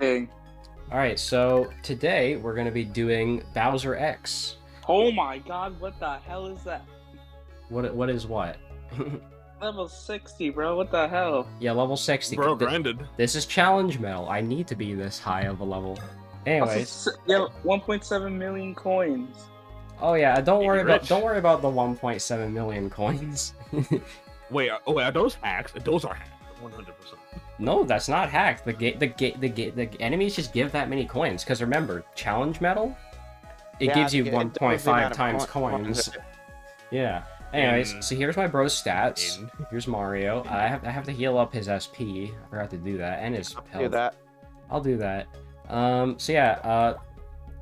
thing. All right, so today we're going to be doing Bowser X. Oh my God! What the hell is that? What is what? Level 60, bro. What the hell? Yeah, level 60. Bro, grinded. This is Challenge Medal. I need to be this high of a level. Anyways. Also, yeah, 1.7 million coins. Oh yeah, don't worry about the 1.7 million coins. Wait, oh, are those hacks? Those are hacked. 100%. No, that's not hacked. The enemies just give that many coins because remember, Challenge Medal, it gives you 1.5 times coins. Yeah. Anyways, so here's my bro's stats. Here's Mario. I have to heal up his SP. I forgot to do that, and his health. I'll do that. So yeah.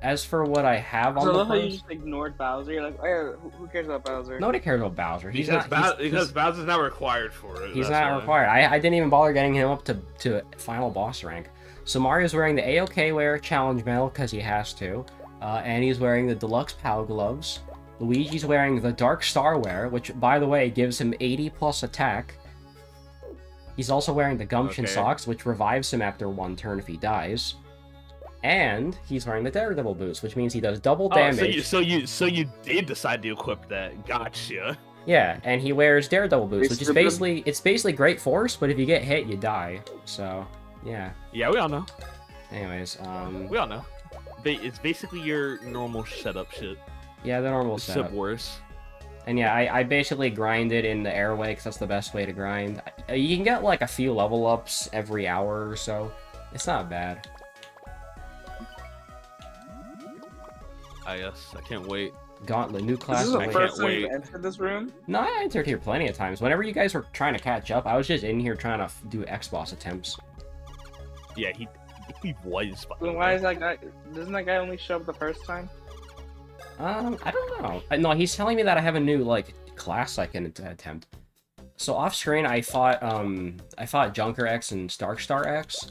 As for what I have on the page, you just ignored Bowser. You're like, oh, who cares about Bowser? Nobody cares about Bowser. Because Bowser's not required for it. He's not required. I didn't even bother getting him up to final boss rank. So Mario's wearing the AOK wear Challenge Medal because he has to, and he's wearing the deluxe POW gloves. Luigi's wearing the Dark Star wear, which, by the way, gives him 80 plus attack. He's also wearing the Gumption socks, which revives him after one turn if he dies. And he's wearing the Daredevil boots, which means he does double damage. So you did decide to equip that. Gotcha. Yeah, and he wears Daredevil boots, which is basically great force, but if you get hit, you die. So, yeah. Yeah, we all know. Anyways, we all know. It's basically your normal setup shit. Yeah, the normal setup. Except worse. And yeah, I basically grinded in the airway because that's the best way to grind. You can get like a few level ups every hour or so. It's not bad. Yes, I can't wait. Gauntlet, new class. This is the first time you entered this room? No, I entered here plenty of times. Whenever you guys were trying to catch up, I was just in here trying to do X-Boss attempts. Yeah, he was. Then why is that guy? Doesn't that guy only show up the first time? I don't know. No, he's telling me that I have a new like class I can attempt. So off screen, I fought Junker X and Dark Star X.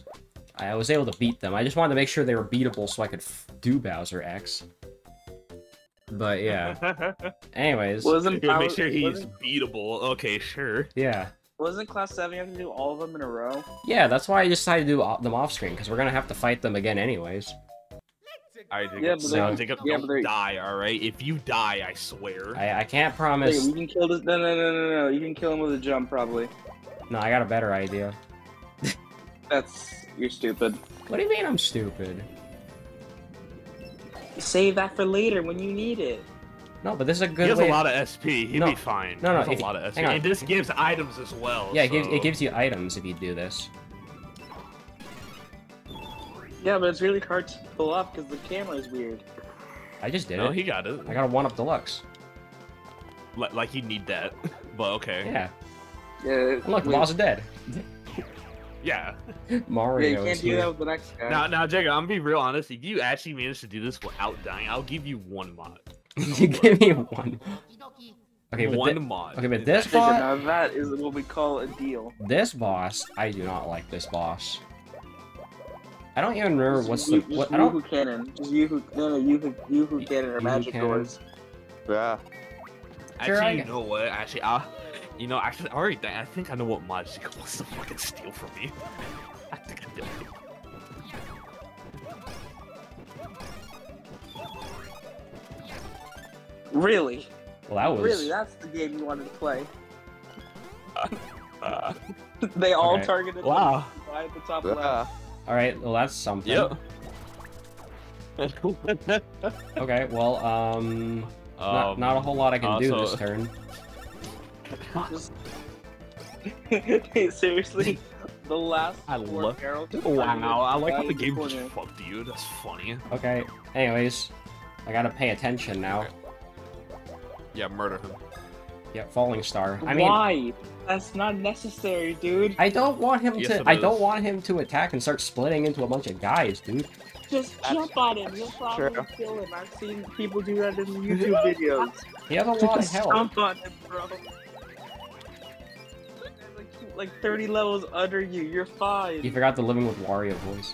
I was able to beat them. I just wanted to make sure they were beatable so I could do Bowser X. But yeah. Anyways, make sure he's beatable. Okay, sure. Yeah. Wasn't Class 7 you have to do all of them in a row? Yeah, that's why I decided to do them off screen because we're gonna have to fight them again anyways. Don't die, all right? If you die, I swear. I can't promise. Wait, we can kill this. No. You can kill him with a jump, probably. No, I got a better idea. You're stupid. What do you mean I'm stupid? Save that for later when you need it. No, but this is a good way. He has a lot of SP. He'll be fine. No, he has a lot of SP. And this gives items as well. Yeah, it gives you items if you do this. Yeah, but it's really hard to pull off because the camera is weird. I just did it. No, he got it. I got a 1-up deluxe. Like you need that, but okay. Yeah. Yeah. Look, the boss is dead. Yeah. Mario. Yeah, you can't do that with the next guy. Now, Jacob, I'm gonna be real honest. If you actually manage to do this without dying, I'll give you one mod. You give me one. Okay, one mod. Okay, but this boss. Now that is what we call a deal. This boss, I do not like this boss. I don't even remember who cannon or magic doors. Yeah. Actually, you know what? Actually, I already I think I know what mod she wants to fucking steal from me. I think I did it. Really? Well, that was... Really, that's the game you wanted to play. They all targeted me right at the top left. Alright, well that's something. Yep. Okay, well, not a whole lot I can do this turn. Just... Hey, seriously, the last arrow. Wow, I like how the game just fucked you. That's funny. Okay. Anyways, I gotta pay attention now. Okay. Yeah, murder him. Yeah, Falling Star. I mean, why? That's not necessary, dude. I don't want him to. I don't want him to attack and start splitting into a bunch of guys, dude. Just jump on him. You'll probably kill him. I've seen people do that in YouTube videos. He has a lot of health. Jump on him, bro. Like 30 levels under you. You're fine. You forgot the Living with Wario voice.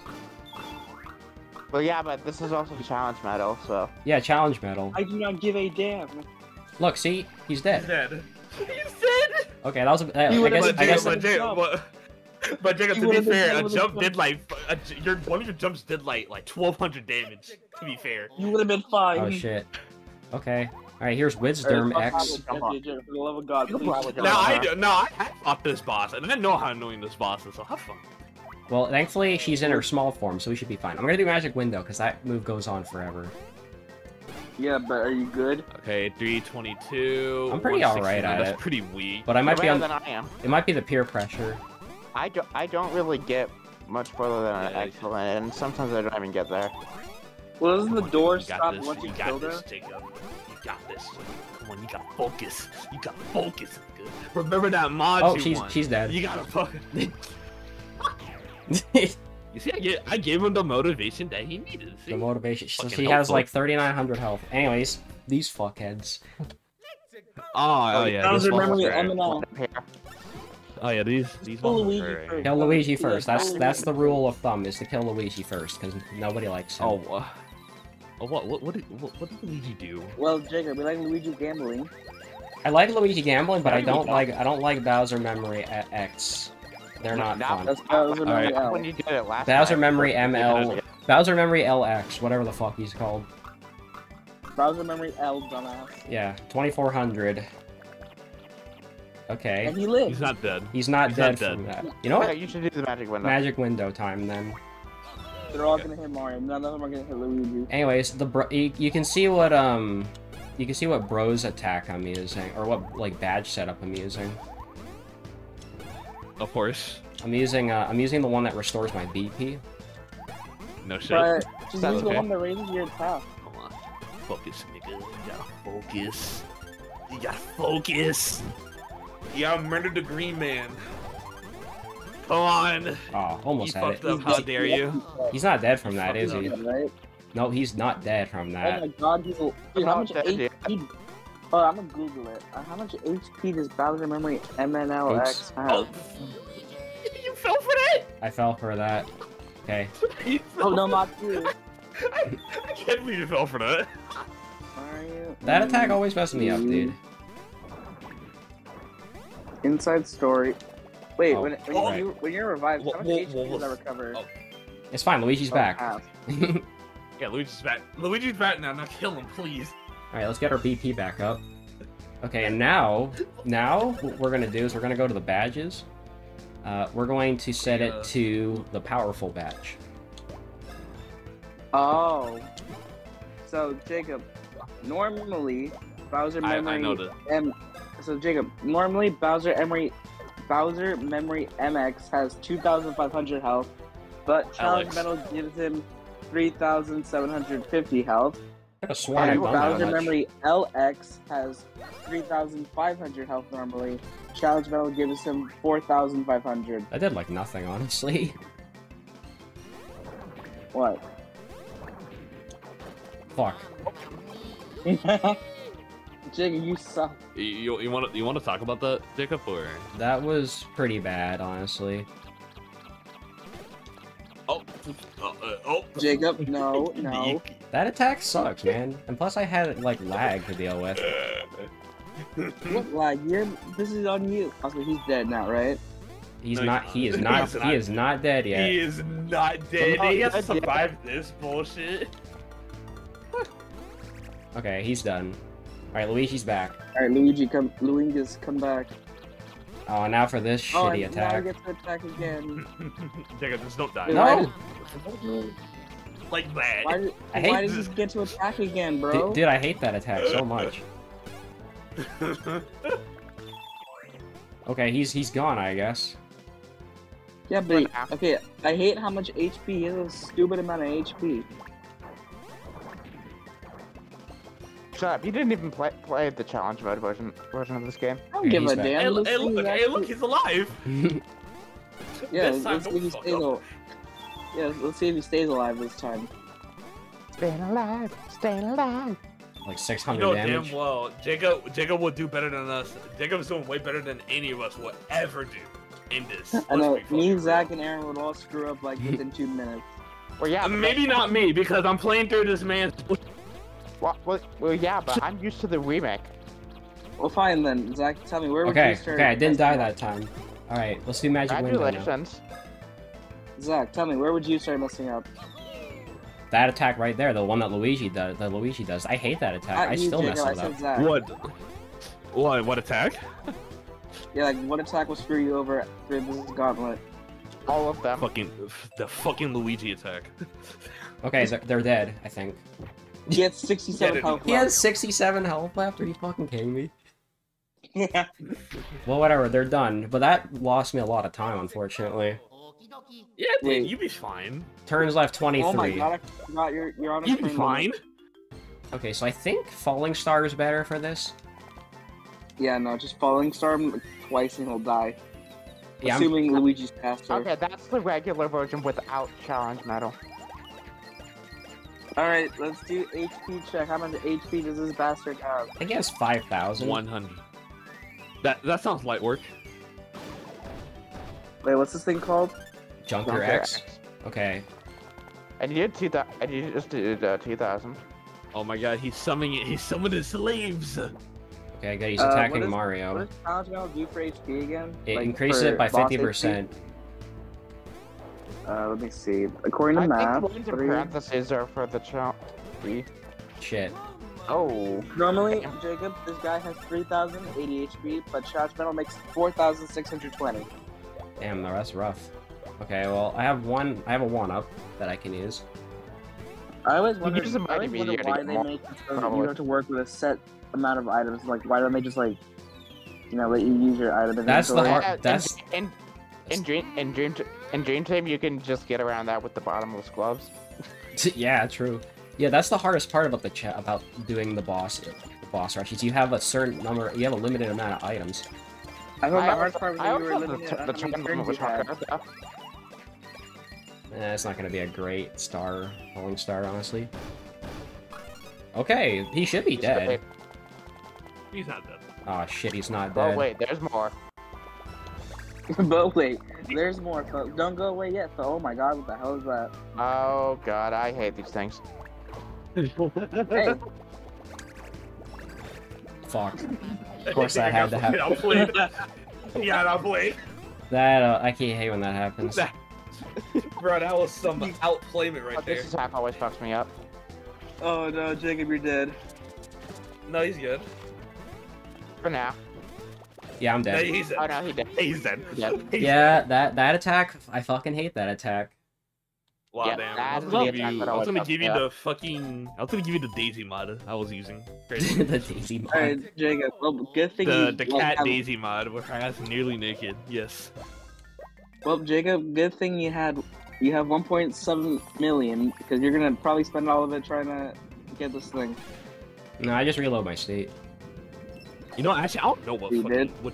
Well, yeah, but this is also Challenge Medal, so. Yeah, Challenge Medal. I do not give a damn. Look, see, he's dead. He's dead. Okay, that was. I guess. But Jacob, to be fair, a jump did like one of your jumps did like 1,200 damage. To be fair, you would have been fine. Oh shit. Okay. All right. Here's Wisdom X. No, I fought this boss, and I know how annoying this boss is. So have fun. Well, thankfully she's in her small form, so we should be fine. I'm gonna do Magic Window because that move goes on forever. Yeah, but are you good? Okay, 322. I'm pretty alright at it. That's pretty weak. But I might be on. It might be the peer pressure. I don't really get much further than an excellent, and sometimes I don't even get there. Well, doesn't the door stop once you kill her? Jacob. You got this. Come on, you got focus. You got focus. Remember that mod she's dead. You gotta focus. You see, I gave him the motivation that he needed. See? The motivation. So she has like 3,900 health. Anyways, these fuckheads. Oh yeah. Bowser Memory MNLX. Oh yeah, these ones are great. Kill Luigi first. That's the rule of thumb, is to kill Luigi first, because nobody likes him. What did Luigi do? Well, Jacob, we like Luigi gambling. I like Luigi gambling, but I don't like Bowser Memory X. They're not fun. That's Bowser Memory Bowser Memory LX, whatever the fuck he's called. Bowser Memory L, dumbass. Yeah, 2,400. Okay. And he lives. He's not dead. He's not dead from that. You know what? Yeah, you should do the Magic Window. Magic Window time, then. They're all gonna hit Mario. None of them are gonna hit Luigi. Anyways, the you can see what Bro's attack I'm using, or what like badge setup I'm using. Of course. I'm using the one that restores my BP. No shit. But just use the one that raises your attack. Come on, focus, nigga. You gotta focus. You gotta focus. Yeah, I murdered the green man. Come on. Oh, almost had it. How dare you? He's not dead from that, is he? No, he's not dead from that. Oh my god, dude, how much HP... Oh, I'm gonna Google it. How much HP does Bowser Memory MNLX have? You fell for that? I fell for that. Okay. Oh, no, not you. I can't believe you fell for that. That attack always messes me up, dude. Inside story. Wait, when you're revived, how much HP does I recover? Oh. It's fine. Luigi's back. Yeah, Luigi's back. Luigi's back now. Now kill him, please. All right, let's get our BP back up. Okay, and now what we're gonna do is we're gonna go to the badges. We're going to set it to the powerful badge. Oh. So Jacob, normally Bowser Memory. I know that. So Jacob, normally Bowser Memory MX has 2,500 health, but Challenge Medal gives him 3,750 health. And Bowser Memory LX has 3,500 health normally. Challenge Medal gives him 4,500. I did like nothing, honestly. What? Fuck. Jacob, you suck. You want to talk about that, Jacob, or? That was pretty bad, honestly. Oh. Jacob, no. That attack sucks, man. And plus, I had like lag to deal with. What lag? This is on you. Also, he's dead now, right? He is not dead yet. He is not dead. He has survived this bullshit. Okay, he's done. Alright, Luigi's back. Alright, Luigi's come back. Oh, now for this shitty attack. Oh, now I get to attack again. Jacob, just don't die. No! Like that. Why did you get to attack again, bro? Dude, I hate that attack so much. Okay, he's gone, I guess. Yeah, but... Okay, I hate how much HP. He has a stupid amount of HP. Shut up, you didn't even play the challenge mode version of this game. I don't give a damn. Hey, look, he's alive! Yeah, let's see if he stays alive this time. Staying alive! Like 600 damage. You know damn well, Jacob will do better than us. Jacob's doing way better than any of us will ever do in this. I know, me, Zach, and Aaron would all screw up like within 2 minutes. Well, yeah, maybe not me, because I'm playing through this man's... Well, yeah, but I'm used to the remake. Well, fine then, Zach. Tell me where we started. Okay, I didn't die that time. Alright, let's do Magic Window now. Zach, tell me, where would you start messing up? That attack right there, the one that Luigi does. I hate that attack. I still mess it up. Zach. What attack? Yeah, like what attack will screw you over through this gauntlet? All of them. The fucking Luigi attack. Okay, so they're dead, I think. He had 67 health left. He had 67 health left? Are you fucking kidding me? Yeah. Well, whatever, they're done. But that lost me a lot of time, unfortunately. Yeah, dude, you'd be fine. Turns left 23. Oh my god, I forgot you're on a turn fine. Left. Okay, so I think Falling Star is better for this. Yeah, no, just Falling Star twice and he'll die. Yeah, assuming Luigi's faster. Okay, that's the regular version without Challenge Medal. Alright, let's do HP check. How much HP does this bastard have? I guess 5,000. 100. That sounds light work. Wait, what's this thing called? Junker X. Okay. And you just did 2,000. Oh my god, he summoned his slaves! Okay, good, he's attacking Mario. What does Challenge Medal do for HP again? It increases it by 50%. Let me see. According to math, the parentheses are for the challenge. Shit. Oh. Normally, damn. Jacob, this guy has 3,080 HP, but Challenge Medal makes 4,620. Damn, no, that's rough. Okay, well, I have a one-up that I can use. I always wonder why they make it so that you have to work with a set amount of items. Like, why don't they just, like, you know, let you use your item inventory? That's the hard. That's. In Dream Team, you can just get around that with the bottomless gloves. Yeah, true. Yeah, that's the hardest part about doing the boss rush. Is you have a certain number, you have a limited amount of items. I thought the hardest part was the it's not going to be a great Falling Star, honestly. Okay, he should be dead. He's not dead. Oh shit, he's not dead. Oh wait, there's more. But wait, there's more, folks. Don't go away yet, so oh my god, what the hell is that? Oh god, I hate these things. Hey. Fuck. Of course that had to happen. I'll play that. Yeah, I'll play. I can't hate when that happens. Bro, that was some outplayment right there. This attack always fucks me up. Oh no, Jacob, you're dead. No, he's good. For now. Yeah, I'm dead. No, he's dead. Oh no, he's dead. He's dead. Yep. Yeah, that attack, I fucking hate that attack. Wow, yeah, damn. I was gonna give you the fucking... I was gonna give you the Daisy mod I was using. The Daisy mod. Alright, Jacob, well, good thing the cat Daisy mod, where I was nearly naked, yes. Well, Jacob, good thing you had... You have 1.7 million, because you're gonna probably spend all of it trying to get this thing. No, I just reload my state. You know, actually, I don't know what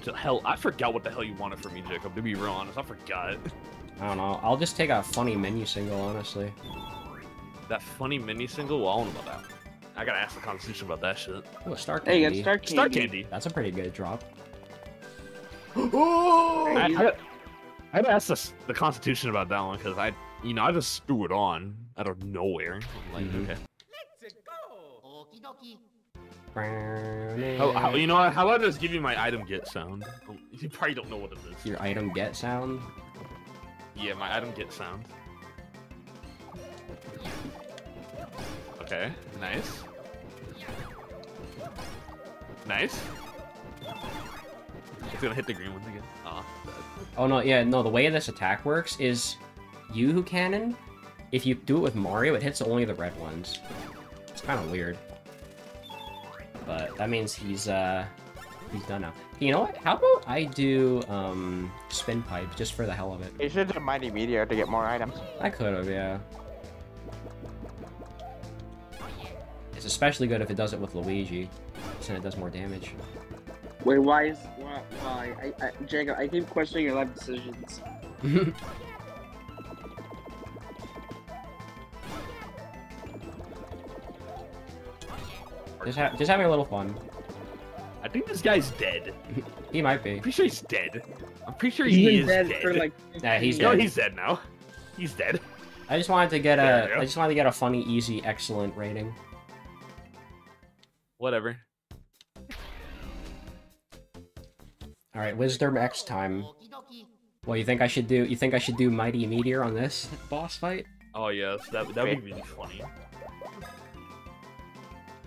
the hell. I forgot what the hell you wanted from me, Jacob. To be real honest, I forgot. I don't know. I'll just take a funny menu single, honestly. That funny menu single? Well, I don't know about that. I gotta ask the Constitution about that shit. Oh, Star Candy. Hey, you got Star Candy. Star Candy. That's a pretty good drop. Oh! I had to ask the Constitution about that one because I just threw it on out of nowhere. I'm like, okay. Let's go. Okie dokie. You know what? How about I just give you my item get sound? You probably don't know what it is. Your item get sound? Yeah, my item get sound. Okay, nice. Nice. It's gonna hit the green ones again. Aw. Oh no, yeah, no, the way this attack works is Yuzu Cannon, if you do it with Mario, it hits only the red ones. It's kind of weird. But that means he's done now. You know what? How about I do Spin Pipe just for the hell of it? You should do Mighty Meteor to get more items. I could have, yeah. It's especially good if it does it with Luigi, since it does more damage. Wait, why Jacob? I keep questioning your life decisions. Just having a little fun. I think this guy's dead. He might be. I'm pretty sure he's dead. I'm pretty sure he is dead. For like he's dead now. He's dead. I just wanted to get a funny, easy, excellent rating. Whatever. All right, Wisdom X time. Well, you think I should do Mighty Meteor on this boss fight? Oh yes, that would be funny.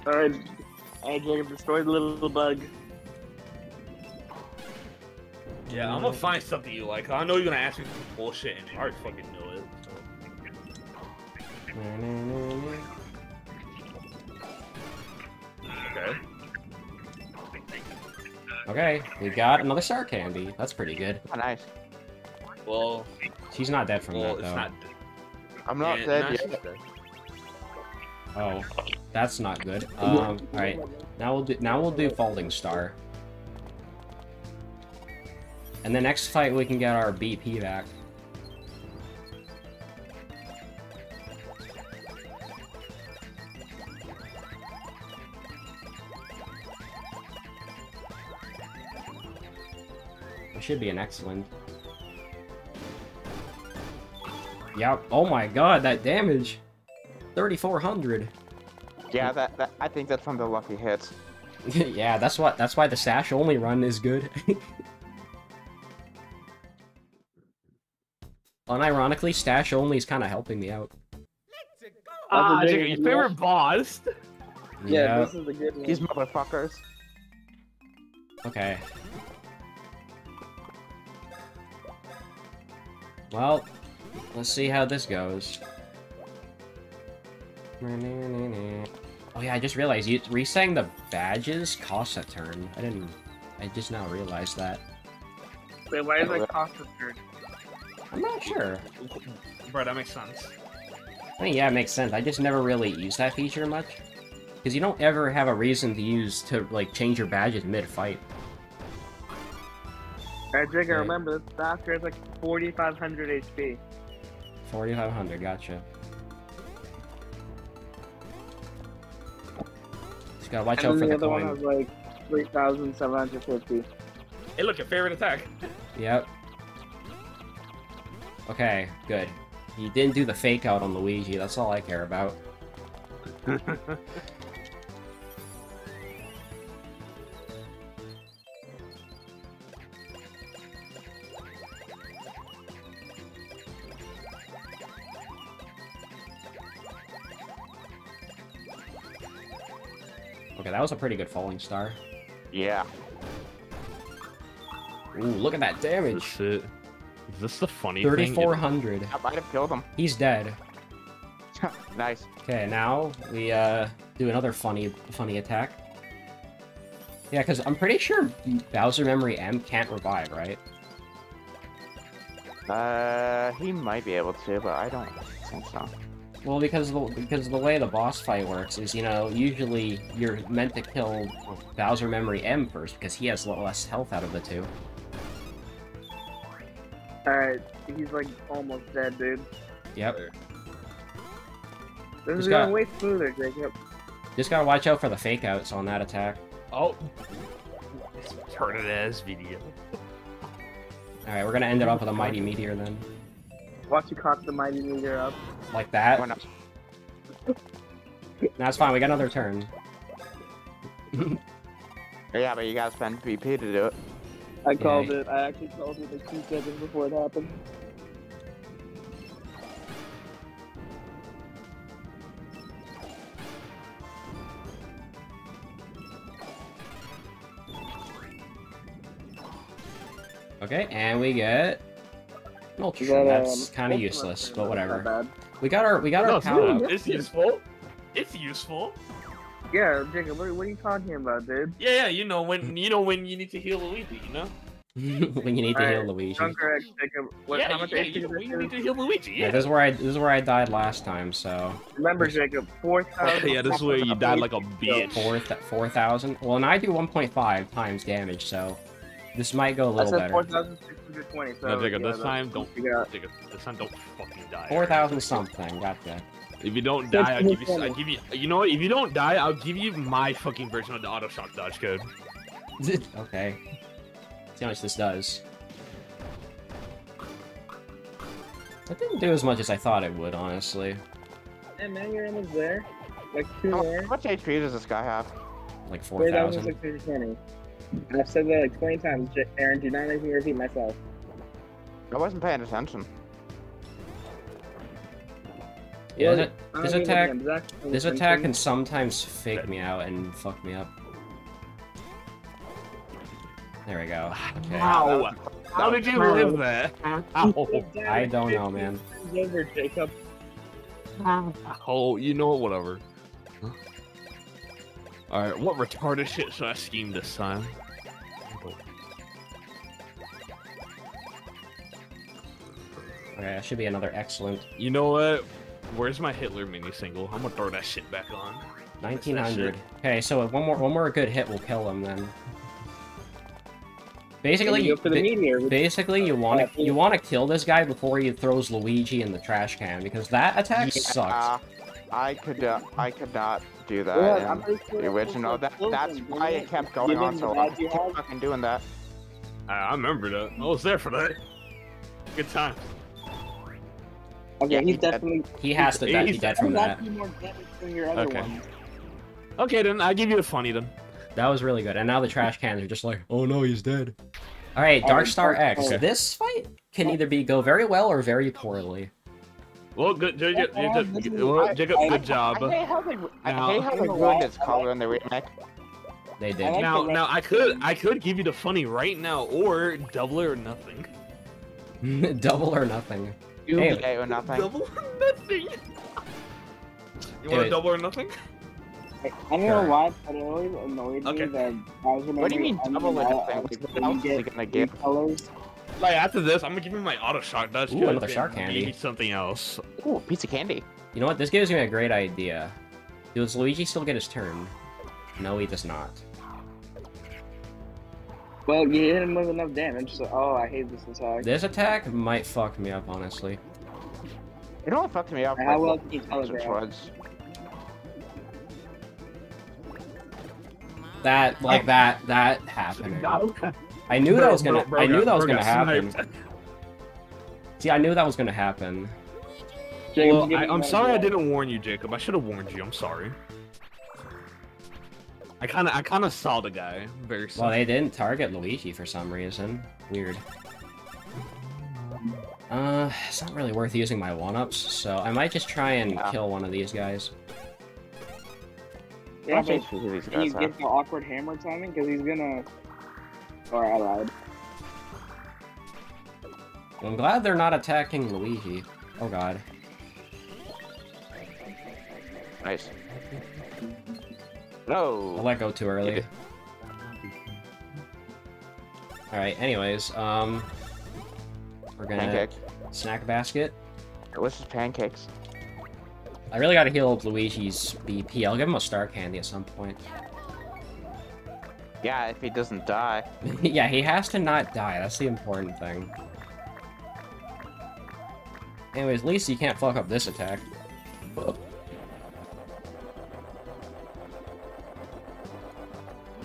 Alright, I gotta destroy the little bug. Yeah, I'm gonna find something you like. I know you're gonna ask me for bullshit, and I already fucking know it. Okay. Okay, we got another Star Candy. That's pretty good. Oh, nice. Well, she's not dead from that, though. It's not I'm not dead yet. Oh, that's not good. All right, now we'll do Falling Star. And the next fight we can get our BP back. It should be an excellent. Yep. Oh my God, that damage. 3,400. Yeah, that I think that's from the lucky hits. Yeah, that's why the sash only run is good. Unironically, stash only is kind of helping me out. Ah, your favorite boss. Yeah, this is the good one. These motherfuckers. Okay. Well, let's see how this goes. Oh yeah, I just realized you resetting the badges costs a turn. I just now realized that. Wait, why does it cost a turn? I'm not sure. Bro, that makes sense. I mean, yeah, it makes sense. I just never really used that feature much, because you don't ever have a reason to use to like change your badges mid-fight. Alright, Jigger, remember this doctor has like 4,500 HP. 4,500, gotcha. Gotta watch out for the coin. And the other one was like 3,750. Hey, look, your favorite attack. Yep. Okay, good. You didn't do the fake out on Luigi. That's all I care about. Okay, that was a pretty good Falling Star. Yeah. Ooh, look at that damage. Is this the funny 3,400. Thing? 3,400. I might have killed him. He's dead. Nice. Okay, now we do another funny attack. Yeah, because I'm pretty sure Bowser Memory M can't revive, right? He might be able to, but I don't think so. Well, because the way the boss fight works is, you know, usually you're meant to kill Bowser Memory M first, because he has a little less health out of the two. Alright, he's like almost dead, dude. Yep. This is going way smoother, Jacob. Just gotta watch out for the fake outs on that attack. Oh! It's retarded ass video. Alright, we're gonna end it off with a Mighty Meteor then. Watch you cock the Mighty Meteor up. Like that? Why not? That's fine, we got another turn. Yeah, but you gotta spend BP to do it. I called it. I actually called it like 2 seconds before it happened. Okay, and we get Ultra. That's kind of useless, but whatever. We got our power up. It's useful. It's useful. Yeah, Jacob, what are you talking about, dude? Yeah, you know when you need to heal Luigi, you know? When you need to heal Luigi. Junker X, Jacob, you need to heal Luigi, yeah. This is where I died last time, so. Remember, Jacob, 4,000. Yeah, this is where you died like a bitch. 4,000? Well, and I do 1.5 times damage, so this might go a little better. 4,620, so. No, Jacob, yeah, this time don't fucking die. 4,000 something, gotcha. If you don't die, I'll give you. You know what? If you don't die, I'll give you my fucking version of the auto shock dodge code. Okay. See how much this does. That didn't do as much as I thought it would, honestly. Hey man, you're almost there. Like two more. How much HP does this guy have? Like 4,000. And I've said that like 20 times, Aaron, do not make me repeat myself. I wasn't paying attention. Yeah, well, this attack can sometimes fake me out and fuck me up. There we go. Okay. Wow. How did you live there? Ow. I don't know, man. Over, Jacob. Oh, you know whatever. Alright, what retarded shit should I scheme this time? Okay, that should be another excellent. You know what? Where's my Hitler mini single? I'm gonna throw that shit back on. 1900. Okay, so one more good hit will kill him then. Basically, you want to kill this guy before he throws Luigi in the trash can because that attack sucks. I could not do that. Yeah, the original. That's why it kept going on so long. I kept fucking doing that. I remember that. I was there for that. Good time. Okay, yeah, he's definitely. He has to be dead from that. Okay. Okay, then I give you a funny then. That was really good, and now the trash cans are just like, oh no, he's dead. Alright, Dark Star X. Okay. This fight can either go very well or very poorly. Well, good, Jacob, good job. I hate how they ruined its color in the remake. They did. Now, I could give you the funny right now, or double or nothing. Double or nothing. Hey, or nothing. Double or nothing. You want to double or nothing? I don't know why, but it always annoyed me that Bowser Memory. What do you mean double the colors? Like after this, I'm gonna give me my auto shock. That's good. Another shark candy. Need something else. Ooh, piece of candy. You know what? This gives me a great idea. Does Luigi still get his turn? No, he does not. Well, you hit him with enough damage. So, oh, I hate this attack. This attack might fuck me up, honestly. It only fucked me up. How well can you telegraph? That like that happened. I knew that was gonna. I knew that was gonna happen. See, I knew that was gonna happen. Well, I'm sorry I didn't warn you, Jacob. I should have warned you. I'm sorry. I kind of saw the guy. Very. Well, they didn't target Luigi for some reason. Weird. It's not really worth using my one-ups, so I might just try and kill one of these guys. Yeah, but can you get the awkward hammer timing? Because he's gonna... Or I lied. I'm glad they're not attacking Luigi. Oh god. Nice. No! I let go too early. Alright, anyways, we're gonna... Pancake. Snack basket. Delicious pancakes. I really gotta heal up Luigi's BP. I'll give him a Star Candy at some point. Yeah, if he doesn't die. Yeah, he has to not die. That's the important thing. Anyways, at least you can't fuck up this attack. Ugh.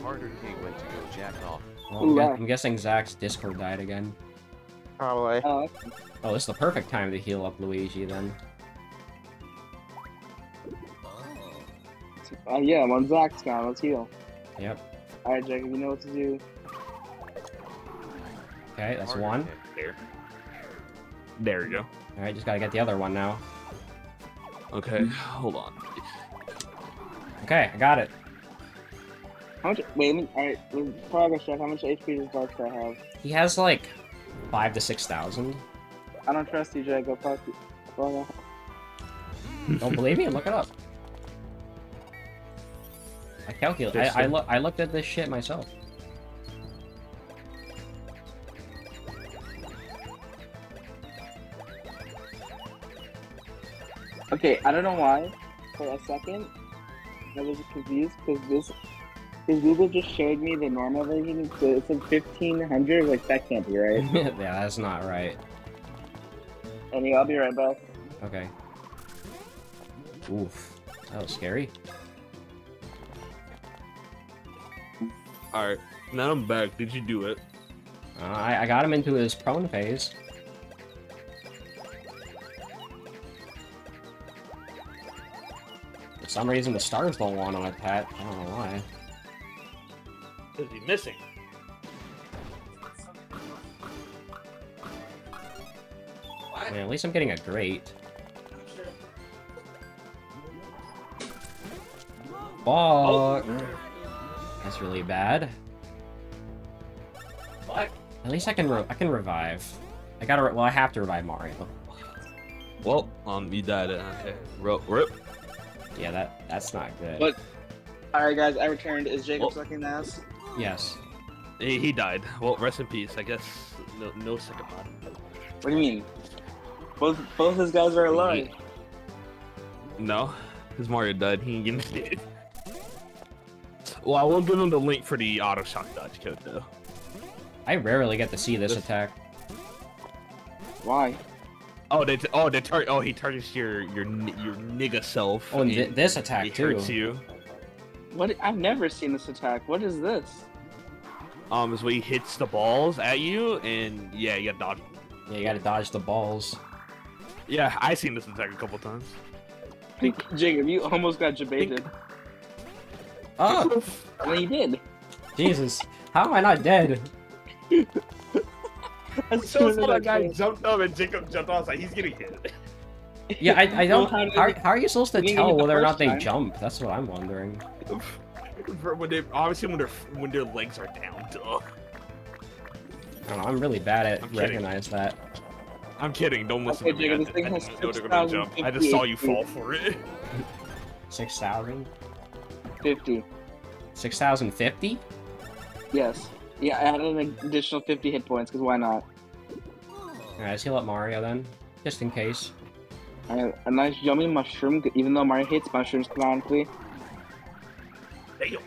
Harder thing went to go jack off. Well, I'm guessing Zach's Discord died again. Probably. Oh, this is the perfect time to heal up Luigi then. Yeah, when Zach's gone, let's heal. Yep. Alright, Jacob, you know what to do. Okay, that's one. There you go. Alright, just gotta get the other one now. Okay, hold on. Okay, I got it. How much? Wait, alright, we're probably gonna check. How much HP does Dark Star have? He has like 5,000 to 6,000. I don't trust you, Jacob. Don't believe me? Look it up. I calculate. I looked at this shit myself. Okay, I don't know why. For a second, I was confused because Google just showed me the normal version, so it's like 1,500. Like that can't be right. Yeah, that's not right. Anyway, I'll be right back. Okay. Oof, that was scary. Alright, now I'm back. Did you do it? I got him into his prone phase. For some reason, the stars don't want to attack. I don't know why. Is he missing? Yeah, at least I'm getting a grate. Fuck. That's really bad. What? At least I can revive. Well, I have to revive Mario. Well, you died. Okay. Rip. Yeah, that's not good. But all right, guys, I returned. Is Jacob sucking ass? Yes. He died. Well, rest in peace. I guess no second bottom. What do you mean? Both those guys are alive. No, because Mario died. He didn't get it. Well, I won't give him the link for the auto shock dodge code though. I rarely get to see this attack. Why? He targets your nigga self. Oh, and this attack too. It hurts you. What? I've never seen this attack. What is this? Is where he hits the balls at you, and yeah, you gotta dodge. Yeah, you gotta dodge the balls. Yeah, I've seen this attack a couple times. Jacob, you almost got jebaited. Oh, well, you did. Jesus, how am I not dead? As soon as that guy jumped up and Jacob jumped off, I was like, he's getting hit. Yeah, I don't. How are you supposed to tell whether or not they jump? That's what I'm wondering. Obviously when their legs are down. Duh. I don't know, I'm really bad at recognizing that. I'm kidding. Don't listen to me. I didn't know they were gonna jump. I just saw you fall for it. 6,050. 6,050? Yes. Yeah, I added an additional 50 hit points, because why not? Alright, let's heal up Mario then, just in case. Alright, a nice yummy mushroom, even though Mario hates mushrooms canonically. Damn.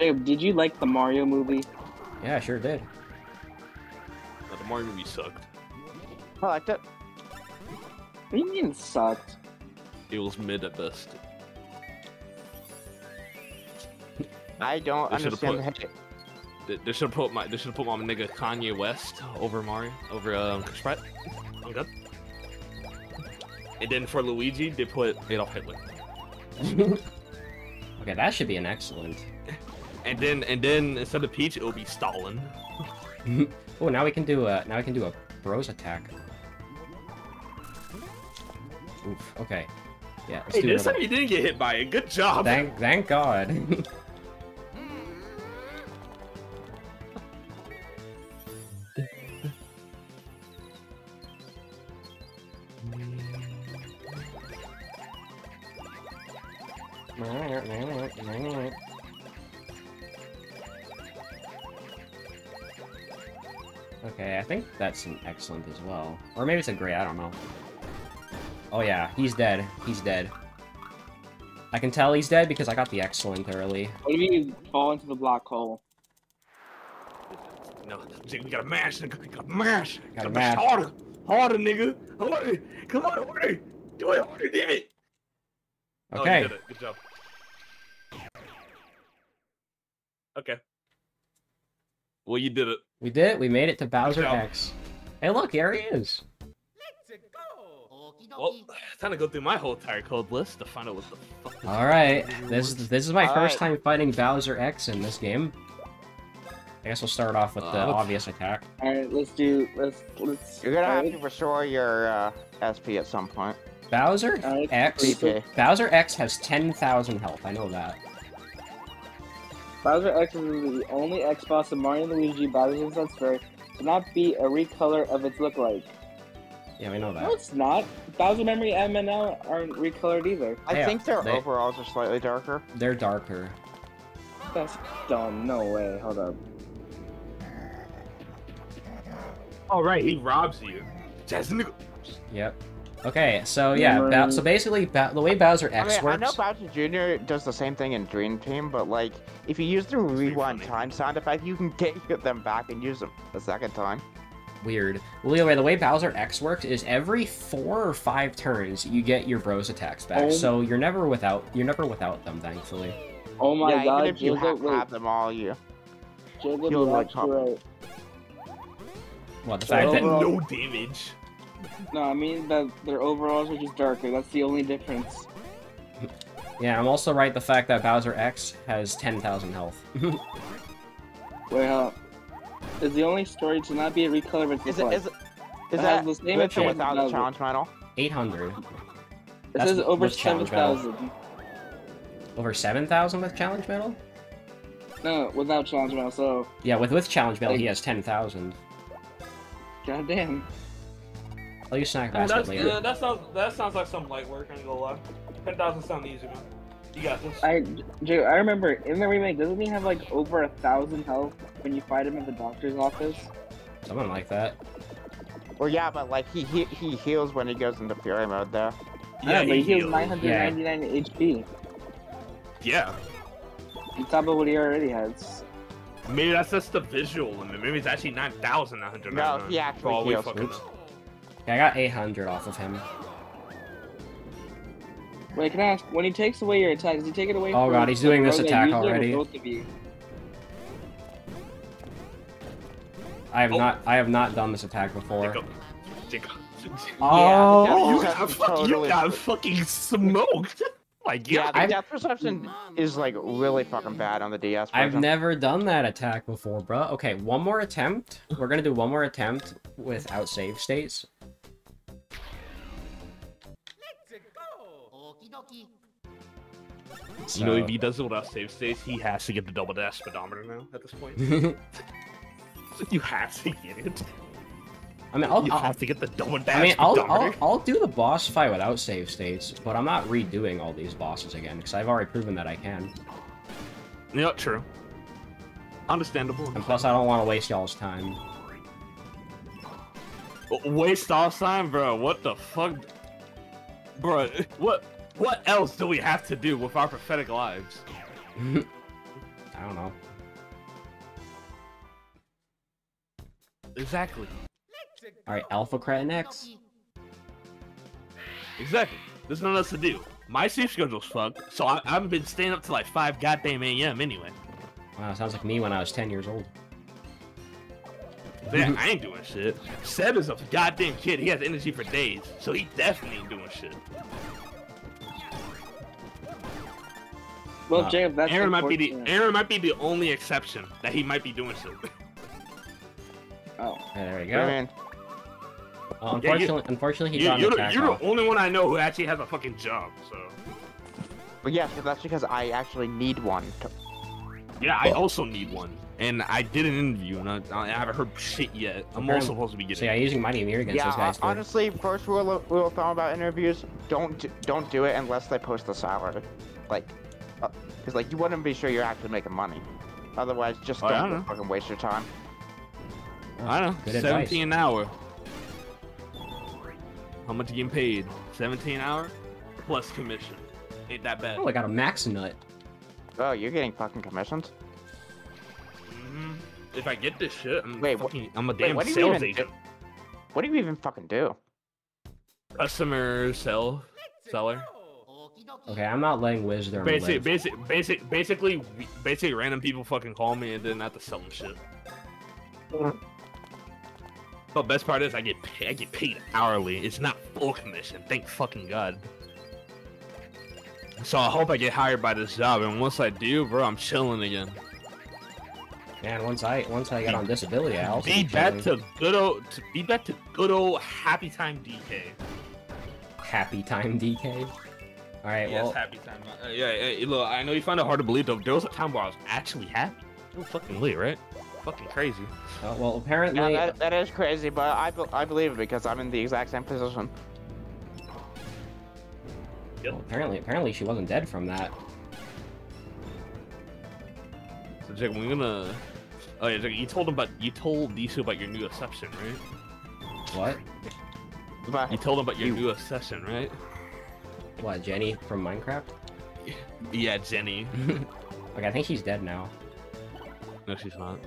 Jacob, did you like the Mario movie? Yeah, I sure did. No, the Mario movie sucked. I liked it. What do you mean it sucked? It was mid at best. I don't understand. They should put my nigga Kanye West over Mario Sprite. I'm good. And then for Luigi, they put Adolf Hitler. Okay, that should be an excellent. And then instead of Peach, it'll be Stalin. Oh, now we can do a bros attack. Oof. Okay. Yeah. Hey, this time you didn't get hit by it. Good job. Thank God. Okay, I think that's an excellent as well. Or maybe it's a gray, I don't know. Oh yeah, he's dead. He's dead. I can tell he's dead because I got the excellent early. What do you mean fall into the black hole? No, you gotta mash, nigga. Gotta mash. Gotta mash harder. Harder, nigga. Harder. Come on, harder. Do it harder, damn it. Okay. Oh, you did it. Good job. Okay. Well, you did it. We did it. We made it to Bowser X. Hey, look, there he is. Let's go. Well, it's time to go through my whole entire code list to find out what the fuck. All right, this is my first time fighting Bowser X in this game. I guess we'll start off with the obvious attack. All right, let's. You're gonna have to restore your SP at some point. Bowser X. BP. Bowser X has 10,000 health. I know that. Bowser X is the only X boss of Mario and Luigi, Bowser's Ancestry, to not be a recolor of its lookalike. Yeah, we know that. No, it's not. Bowser Memory MNL aren't recolored either. I think their overalls are slightly darker. They're darker. That's dumb. No way. Hold up. All right, he robs you. Yep. Okay, so yeah, so basically the way Bowser X works. I know Bowser Jr. does the same thing in Dream Team, but like if you use the rewind time sound effect, you can get them back and use them a second time. Weird. Well, anyway, the way Bowser X works is every 4 or 5 turns you get your bros attacks back, so you're never without them, thankfully. Oh my God! Even if you have them all, you'll like top. What the fact that no damage. No, I mean that their overalls are just darker. That's the only difference. Yeah, I'm also right the fact that Bowser X has 10,000 health. Wait up. is the only story to not be a recolor of its Is that the same with or without the challenge medal? 800. This is over 7,000. Over 7,000 with challenge medal? No, without challenge medal, so... Yeah, with challenge medal, he has 10,000. Goddamn. I'll use snack basket later. Yeah, that sounds like some light work, I ain't gonna lie. 10,000 sounds easy, man. You got this. I remember, in the remake, doesn't he have like over 1,000 health when you fight him at the doctor's office? Something like that. Well, yeah, but like, he heals when he goes into Fury mode, though. Yeah, but he heals 999 HP. Yeah. On top of what he already has. Maybe that's just the visual limit. Maybe it's actually 9,100. No, he actually heals. Yeah, I got 800 off of him. Wait, can I ask, when he takes away your attack, does he take it away from... Oh god, he's doing this attack already. I have not done this attack before. Oh! You got fucking smoked! Like, yeah, the death perception is like really fucking bad on the DS version. I've never done that attack before, bro. Okay, one more attempt. We're gonna do one more attempt without save states. So, you know, if he does it without save states, he has to get the double dash speedometer now at this point. You have to get it. I mean, I'll have to get the double dash. I mean, I'll do the boss fight without save states, but I'm not redoing all these bosses again because I've already proven that I can. Yeah, true. Understandable. And plus, I don't want to waste y'all's time. Waste all time, bro? What the fuck, bro? What else do we have to do with our pathetic lives? I don't know. Exactly. Alright, Alpha Crat and X. Exactly. There's nothing else to do. My sleep schedule's fucked, so I've been staying up till like 5 goddamn AM anyway. Wow, sounds like me when I was 10 years old. Man, I ain't doing shit. Seb is a goddamn kid. He has energy for days, so he definitely ain't doing shit. Well, Jacob, that's Aaron might be the only exception that he might be doing shit. Oh, there we go. Man. Well, unfortunately, he got an attack. You're the only one I know who actually has a fucking job, so. But yeah, that's because I actually need one. Yeah, I also need one, and I did an interview, and I haven't heard shit yet. I'm also supposed to be getting. So yeah, using Mighty Meteor against those guys. Yeah, honestly, first rule of thumb about interviews: don't do it unless they post the salary, like, because like you want to be sure you're actually making money. Otherwise, just don't fucking waste your time. I don't know. Good 17 advice. An hour. How much are you getting paid? 17 an hour? Plus commission. Ain't that bad. Oh, I got a max nut. Oh, you're getting fucking commissions? Mm-hmm. If I get this shit, I'm a damn sales agent. What do you even fucking do? Customer, seller. Okay, I'm not letting Wiz there. Basically, random people fucking call me and then have to sell them shit. The best part is I get paid hourly. It's not full commission. Thank fucking god. So I hope I get hired by this job, and once I do, bro, I'm chilling again. Man, once I get on disability, I'll be back to good old happy time DK. Happy time DK. All right, yes, well. Happy time. Yeah, look, I know you find it hard to believe though. There was a time where I was actually happy. It was fucking lit, right? Fucking crazy. Well, apparently yeah, that is crazy, but I believe it because I'm in the exact same position. Yep. Well, apparently she wasn't dead from that. So Jake, we're gonna. Oh yeah, Jake, you told Disu about your new obsession, right? What? You told him about your new obsession, right? What, Jenny from Minecraft? Yeah, Jenny. Like I think she's dead now. No, she's not.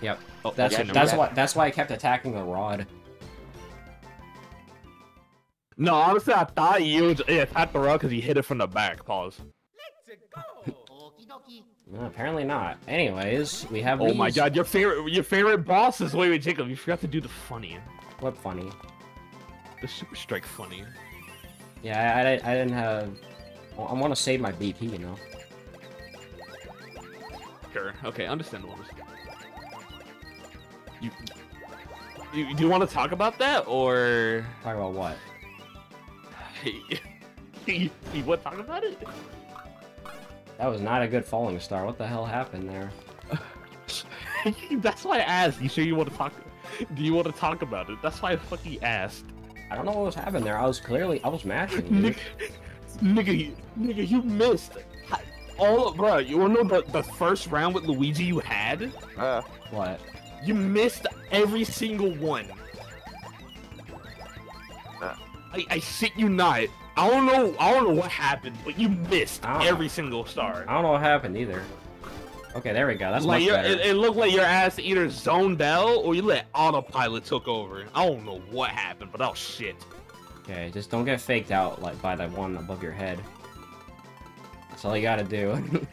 Yep. Oh, that's why I kept attacking the rod. No, honestly, I thought you attacked the rod because he hit it from the back. Pause. Let's go. No, apparently not. Anyways, we have. Oh my god, your favorite boss is wait, Jacob. You forgot to do the funny. What funny? The super strike funny. Yeah, I didn't have. I want to save my BP, you know. Sure. Okay, understandable. Do you want to talk about that, or talk about what? You want to talk about it? That was not a good Falling Star. What the hell happened there? That's why I asked. You sure you want to talk? Do you want to talk about it? That's why I fucking asked. I don't know what was happening there. I was mashing. Nigga, you missed. Oh, bro, you wanna know the first round with Luigi you had? What? You missed every single one. I shit you not. I don't know what happened, but you missed every single star. I don't know what happened either. Okay, there we go. That's like much better. It looked like your ass either zoned out or you let autopilot took over. I don't know what happened, but that was shit. Okay, just don't get faked out like by that one above your head. That's all you gotta do.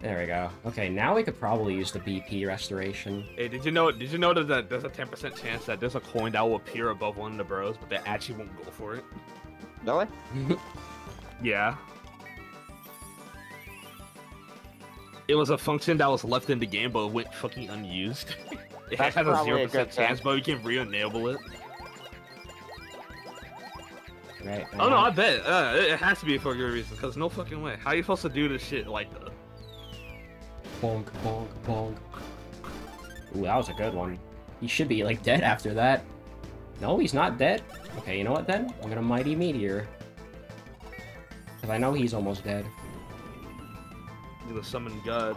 There we go. Okay, now we could probably use the BP restoration. Hey, did you know that there's a 10% chance that there's a coin that will appear above one of the bros, but they actually won't go for it? Really? Yeah. It was a function that was left in the game, but it went fucking unused. It has a 0% chance, but we can re-enable it. Right. Oh no, I bet. It has to be for good reason, because no fucking way. How are you supposed to do this shit like that? Bonk, bonk, bonk. Ooh, that was a good one. He should be, like, dead after that. No, he's not dead. Okay, you know what then? I'm gonna Mighty Meteor. Because I know he's almost dead. I'm gonna summon God.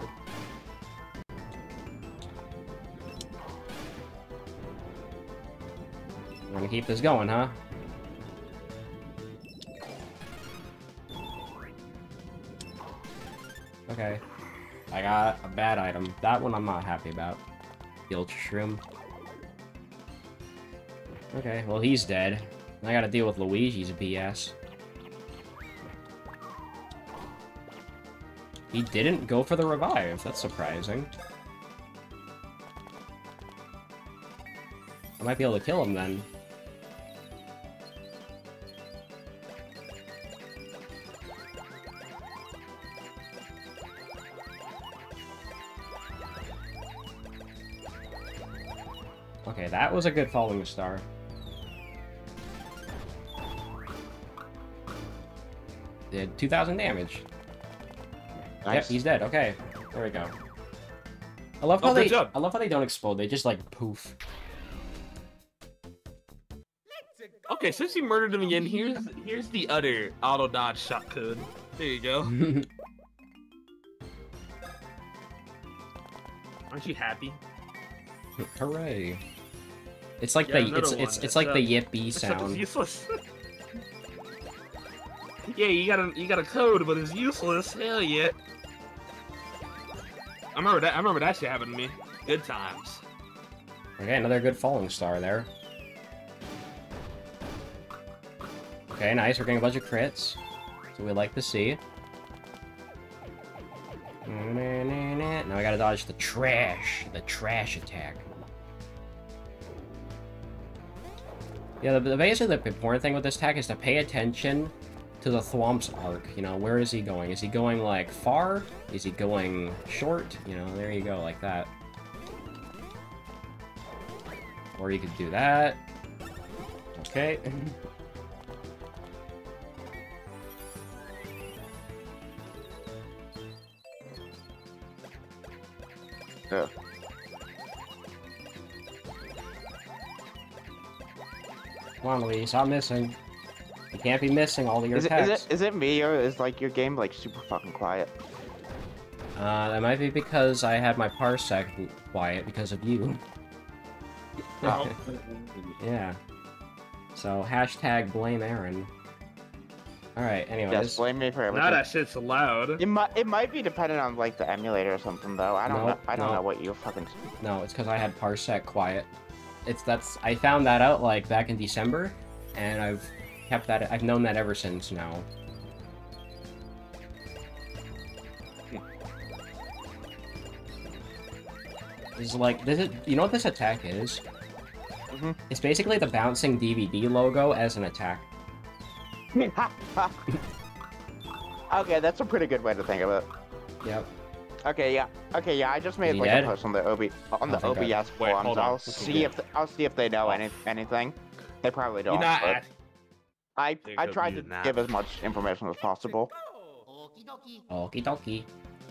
We're gonna keep this going, huh? Okay. I got a bad item. That one I'm not happy about. The Ultra Shroom. Okay, well he's dead. And I gotta deal with Luigi's BS. He didn't go for the revive. That's surprising. I might be able to kill him then. Okay, that was a good Falling Star. Did 2,000 damage. Nice. Yep, he's dead. Okay, there we go. I love how they don't explode. They just like poof. Okay, since you murdered him again, here's the other auto dodge shotgun. There you go. Aren't you happy? Hooray! It's like it's like the yippee sound. It's useless. Yeah, you got a code, but it's useless. Hell yeah! I remember that shit happened to me. Good times. Okay, another good Falling Star there. Okay, nice. We're getting a bunch of crits, so we like to see. Now I gotta dodge the trash attack. Yeah, basically the important thing with this attack is to pay attention to the Thwomp's arc. You know, where is he going? Is he going, like, far? Is he going short? You know, there you go, like that. Or you could do that. Okay. Yeah. Come on, Lee, stop missing. You can't be missing all of your attacks. Is it me, or is like your game like super fucking quiet? That might be because I had my Parsec quiet because of you. Oh. Yeah. So #blameAaron. Alright, anyway. Just blame me for everything. Now that shit's loud. It might be dependent on like the emulator or something though. I don't know what you fucking. No, it's because I had Parsec quiet. I found that out like back in December, and I've kept that. I've known that ever since now. This is like you know what this attack is? Mm-hmm. It's basically the bouncing DVD logo as an attack. Okay, that's a pretty good way to think of it. Yep. Okay, yeah. Okay, yeah. I just made like a post on the OBS forums. I'll see if they know anything. They probably don't. I tried to give as much information as possible. Okie dokie.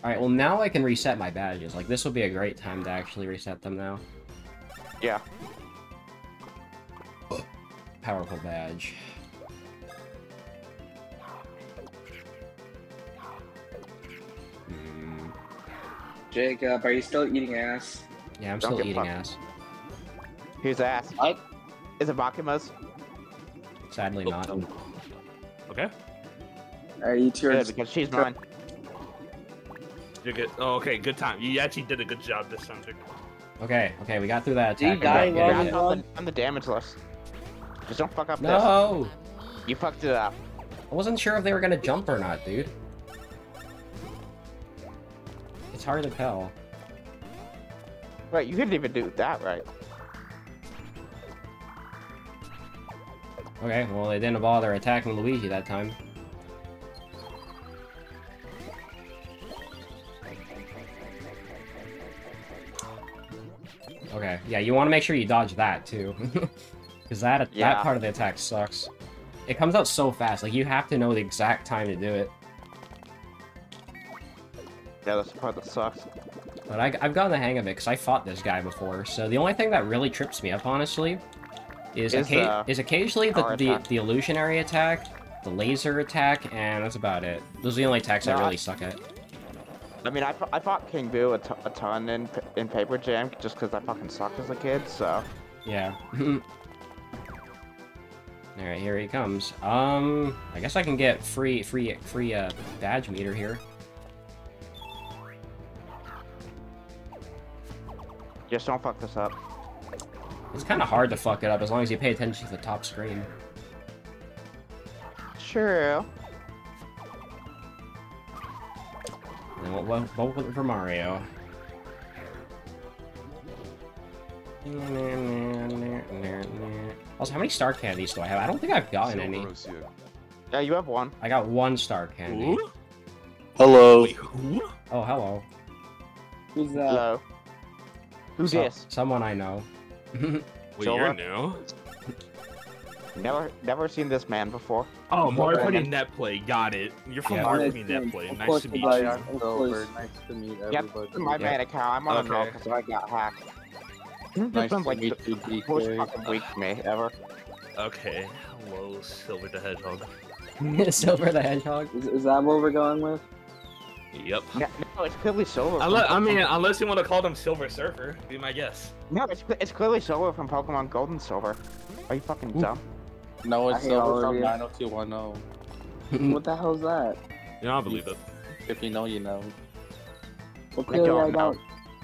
All right. Well, now I can reset my badges. Like this will be a great time to actually reset them now. Yeah. Powerful badge. Jacob, are you still eating ass? Yeah, I'm still eating ass. Here's ass. What? Is it Bakuma's? Sadly not. Okay. I eat yours. Yeah, because she's mine. You're good. Oh, okay, good time. You actually did a good job this time. Okay, okay, we got through that attack. You died on the damage list. Just don't fuck up this. No! You fucked it up. I wasn't sure if they were gonna jump or not, dude. It's hard to tell. Right, you couldn't even do that right. Okay, well, they didn't bother attacking Luigi that time. Okay, yeah, you want to make sure you dodge that, too. Because that part of the attack sucks. It comes out so fast, like, you have to know the exact time to do it. Yeah, that's the part that sucks. But I've gotten the hang of it, because I fought this guy before, so the only thing that really trips me up, honestly, is occasionally the illusionary attack, the laser attack, and that's about it. Those are the only attacks I really suck at. I mean, I fought King Boo a ton in Paper Jam, just because I fucking sucked as a kid, so... Yeah. Alright, here he comes. I guess I can get free badge meter here. Just don't fuck this up. It's kind of hard to fuck it up as long as you pay attention to the top screen. Sure. And what was it for Mario? Also, how many Star Candies do I have? I don't think I've gotten any. Yeah, you have one. I got one Star Candy. Ooh? Hello. Wait, who? Oh, hello. Who's that? Hello. Who's this? Someone I know. Well, Sora? You're new. Never seen this man before. Oh, Mario Netplay, got it. You're from Mario Netplay. Nice to meet you. Nice to meet everybody. Yep, my man account. I'm on a because I got hacked. Nice to meet you, DK. Most fucking weak me ever. Okay. Hello, Silver the Hedgehog. Silver the Hedgehog. Is that what we're going with? Yep. No, it's clearly Silver. I mean, unless you want to call them Silver Surfer, be my guess. No, it's clearly Silver from Pokemon Gold and Silver. Are you fucking dumb? No, it's Silver from 90210. What the hell is that? You know, I believe it. If you know, you know. Well, I don't know.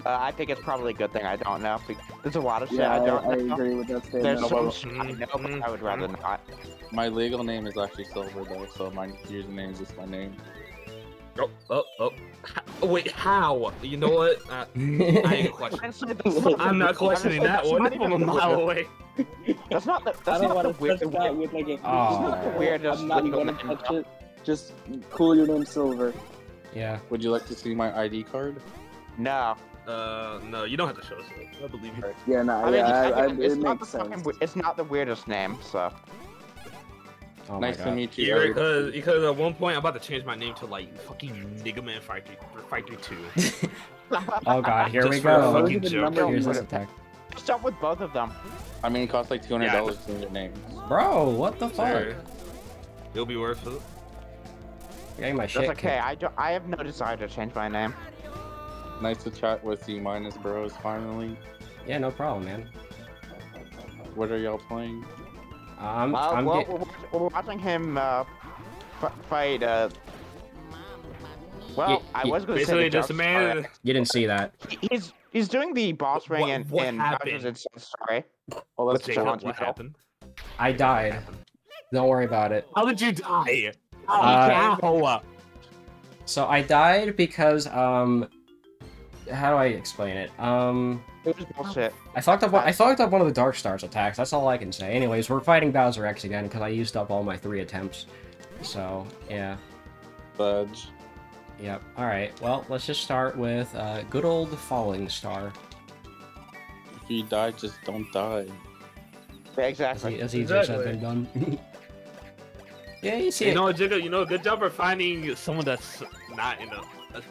I think it's probably a good thing I don't know. There's a lot of shit I don't know. I agree with that statement. There's some shit I know, but I would rather not. My legal name is actually Silver, though, so my username is just my name. Oh, wait, how? You know what? I ain't questioning. I'm not questioning that one. Not even a mile away. That's not the weirdest. I'm not gonna touch it. Just cool your name Silver. Yeah. Would you like to see my ID card? No. No, you don't have to show us it. I believe you. Yeah, no, it makes sense. It's not the weirdest name, so. Oh, nice to meet you. Yeah, because at one point I'm about to change my name to like fucking Nigga Man Fighter 2. Oh god, here we go. Fucking joke. Here's this attack. Stop with both of them. I mean, it costs like $200 to change your name. Bro, what the fuck? It'll be worth it. Getting my shit. That's okay. I have no desire to change my name. Nice to chat with you, minus bros. Finally. Yeah, no problem, man. What are y'all playing? We're watching him fight. I was going to say just a man. You didn't see that. He's doing the boss ring and Bowser's Sorry. Oh, that's what happened. I died. Don't worry about it. How did you die? So I died because how do I explain it? It was bullshit. I fucked up one of the Dark Star's attacks. That's all I can say. Anyways, we're fighting Bowser X again because I used up all my 3 attempts. So yeah. Fudge. Yep. Alright, well, let's just start with good old Falling Star. If you die, just don't die. Yeah, exactly. That's easier said than done. Yeah, you see. You know, Jigga, you know, good job for finding someone that's not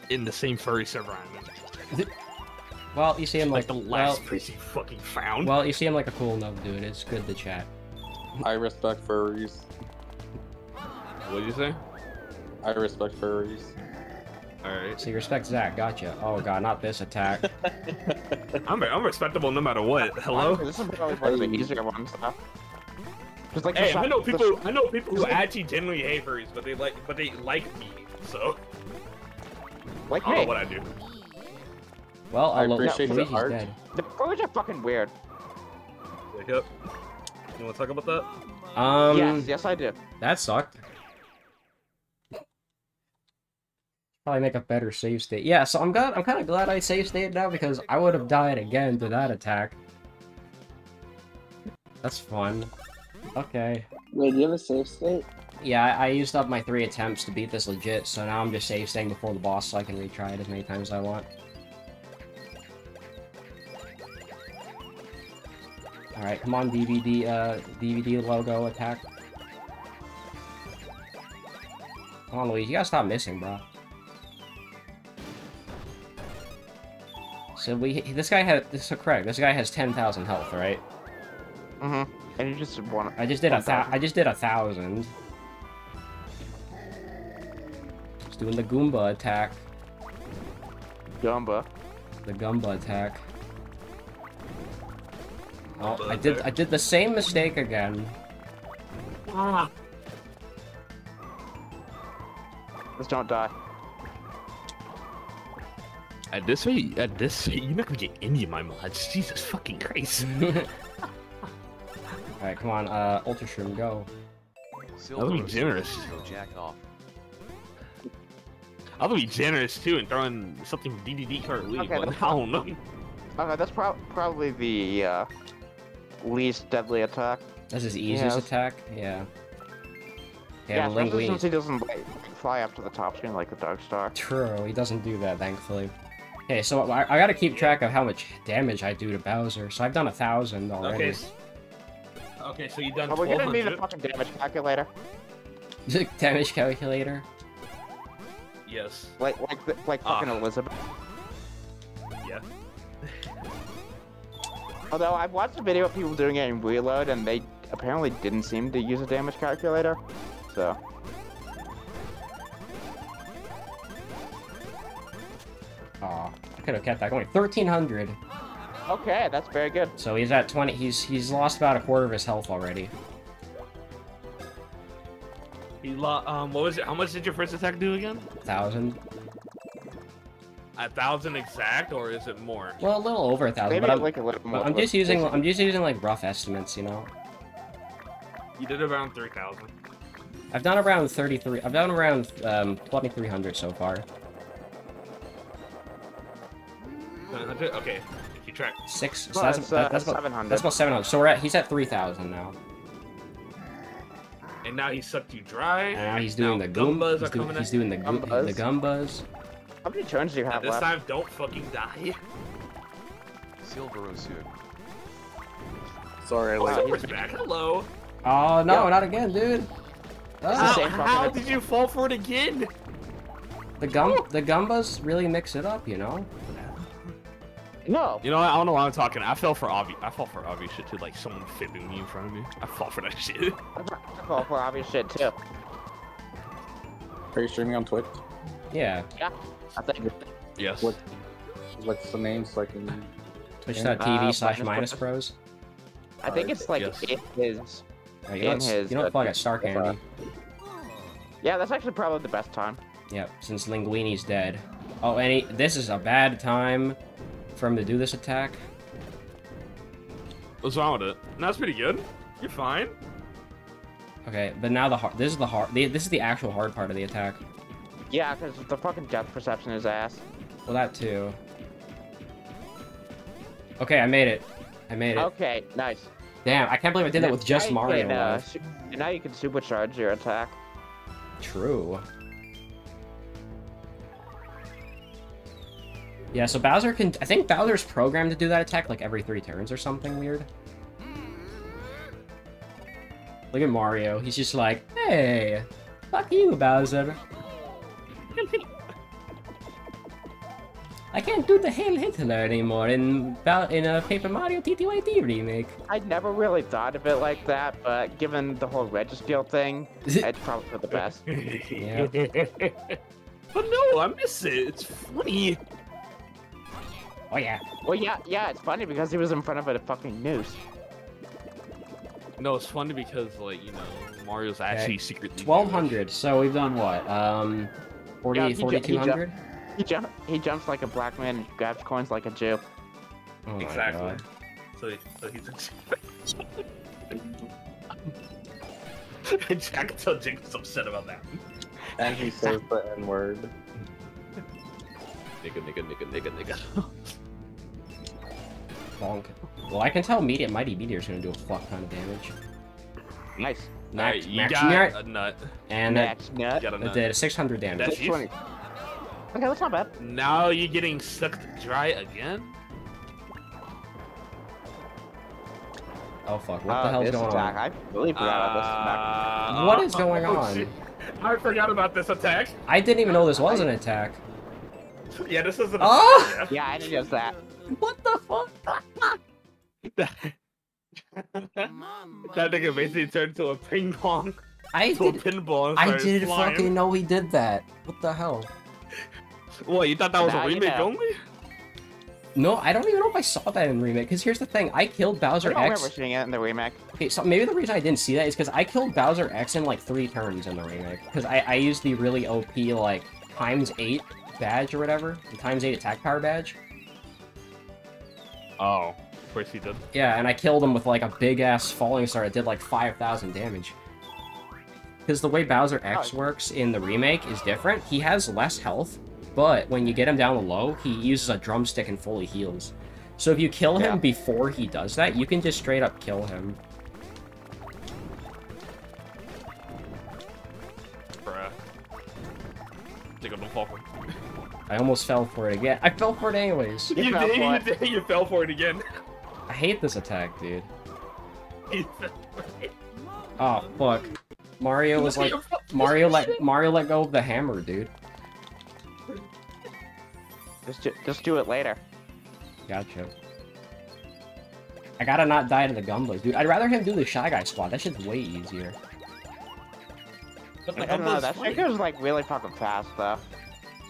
in the same furry server I'm in. Well, you see him like the last person fucking found. Well, you see him like a cool enough dude. It's good to chat. I respect furries. What did you say? I respect furries. Alright. So you respect Zach, gotcha. Oh god, not this attack. I'm respectable no matter what. Hello? This is probably part of the easier one stuff. Like hey, I know people who actually genuinely hate furries, but they like me, so. Like me. I don't know what I do. Well, I appreciate the art. Dead. The furries are fucking weird. Wake up. You want to talk about that? Yes, I did. That sucked. Probably make a better save state. Yeah, so I'm kind of glad I save state now because I would have died again to that attack. That's fun. Okay. Wait, do you have a save state? Yeah, I used up my 3 attempts to beat this legit, so now I'm just save stating before the boss so I can retry it as many times as I want. Alright, come on DVD logo attack. Come on Luigi, you gotta stop missing, bro. So this guy has 10,000 health, right? Mm-hmm. And you just want. I just did 1,000. Just doing the Goomba attack. Goomba. The Goomba attack. Oh, I did the same mistake again. Ah. Just don't die. At this rate, you're not gonna get any of my mods. Jesus fucking Christ. Alright, come on, Ultra Shroom, go. I'll be generous. I'll be generous too and throw in something DDD card league, okay, but I don't know. Okay, that's probably the least deadly attack. That's his easiest attack? Yeah. Yeah, especially since he doesn't fly up to the top screen like the Dark Star. True, he doesn't do that, thankfully. Okay, so I gotta keep track of how much damage I do to Bowser, so I've done 1,000 already. Okay. Okay, so you done 1,200. We're gonna need a fucking damage calculator. Damage calculator? Yes. Like fucking Elizabeth. Yeah. Although I've watched a video of people doing it in Reload, and they apparently didn't seem to use a damage calculator. So. Aw, I could have kept that going. 1,300. Okay, that's very good. So he's at 20. He's lost about 1/4 of his health already. He lost. What was it? How much did your first attack do again? 1,000. 1,000 exact, or is it more? Well, a little over 1,000. Maybe like a little more. I'm just using. I'm just using like rough estimates, you know. You did around 3,000. I've done around 33. I've done around 2,300 so far. 100. Okay. Track. 6, so that's about 700. So we're at, he's at 3,000 now. And now he sucked you dry. And now he's doing the Goombas. He's doing the Goombas. How many turns do you have left? This time, don't fucking die. Silver is here. Sorry, Silver's back. Hello. Oh no, not again, dude. How did you fall for it again? The Goombas really mix it up, you know. No. You know, I don't know why I'm talking. I fell for obvious shit too, like someone fibbing me in front of me. I fall for that shit. I fall for obvious shit too. Are you streaming on Twitch? Yeah. Yeah. I think. Yes. What's the name so I can... Twitch.tv/minuspros. I think it's like You don't plug at Star Candy. Yeah, that's actually probably the best time. Yep, since Linguini's dead. Oh, and this is a bad time for him to do this attack. What's wrong with it? That's pretty good. You're fine. Okay, but now this is the actual hard part of the attack. Yeah, because the fucking depth perception is ass. Well, that too. Okay, I made it. Okay, nice. Damn, I can't believe I did that with just Mario. And now you can supercharge your attack. True. Yeah, so Bowser can... I think Bowser's programmed to do that attack like every 3 turns or something weird. Look at Mario. He's just like, hey, fuck you, Bowser. I can't do the Hail Hitler anymore in a Paper Mario TTYT remake. I never really thought of it like that, but given the whole Registeel thing, it's probably for the best. Yeah. But no, I miss it. It's funny. Oh yeah. Well, yeah. It's funny because he was in front of a fucking noose. No, it's funny because, like, you know, Mario's actually secretly... 1,200, so we've done what? 4,200? He jumps like a black man and grabs coins like a Jew. Oh, exactly. So he's... I can tell Jake was upset about that. And he says the N-word. Nigga. Bonk. Well, I can tell Mighty Meteor's gonna do a fuck ton of damage. Nice. Max, you got a nut. And Max nut. It did 600 damage. That's 20. Okay, that's not bad. Now you're getting sucked dry again? Oh fuck, what the hell's going on? I really forgot about this attack. What is going on? Shit. I forgot about this attack. I didn't even know this was an attack. Yeah, this is an attack. Yeah, I didn't know that. What the fuck? That nigga basically turned to a ping pong. I didn't fucking know he did that. What the hell? What, you thought that was a remake only? No, I don't even know if I saw that in remake. Because here's the thing, I killed Bowser X. I remember seeing it in the remake. Okay, so maybe the reason I didn't see that is because I killed Bowser X in like 3 turns in the remake. Because I used the really OP like ×8 badge or whatever, the ×8 attack power badge. Oh, of course he did. Yeah, and I killed him with like a big ass Falling Star that did like 5,000 damage. Because the way Bowser X works in the remake is different. He has less health, but when you get him down low, he uses a drumstick and fully heals. So if you kill him before he does that, you can just straight up kill him. Bruh. Take up the fall for it. I almost fell for it again. I fell for it anyways. You fell for it again. I hate this attack, dude. Oh fuck! Mario was like, Mario let go of the hammer, dude. Just do it later. Gotcha. I gotta not die to the Goombas, dude. I'd rather him do the Shy Guy squad. That shit's way easier. But I don't know. That shit goes like really fucking fast, though.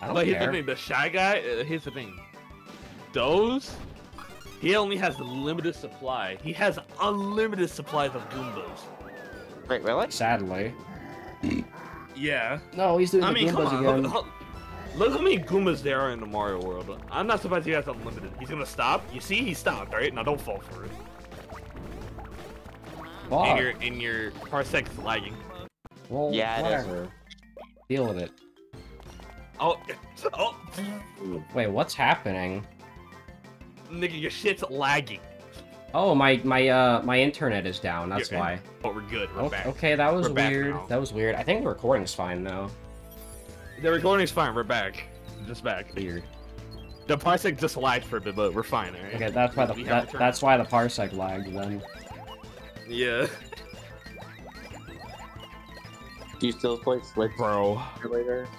But here's the thing, the Shy Guy, here's the thing. Those, he only has a limited supply. He has unlimited supplies of Goombas. Wait, really? Sadly. Yeah. No, he's doing Goombas again. Look how many Goombas there are in the Mario world. I'm not surprised he has unlimited. He's gonna stop. You see, he stopped, right? Now don't fall for it. Fuck. And your Parsec's lagging. Well, yeah, whatever. It is. Deal with it. Oh! Wait, what's happening? Nigga, your shit's lagging. Oh, my internet is down. That's why. But we're good. We're back. Okay, that was weird. That was weird. I think the recording's fine though. The recording's fine. We're back. Just back. Weird. The Parsec just lagged for a bit, but we're fine. Right? Okay, that's why that's why the Parsec lagged then. Yeah. Do you still play Switch, bro? Later.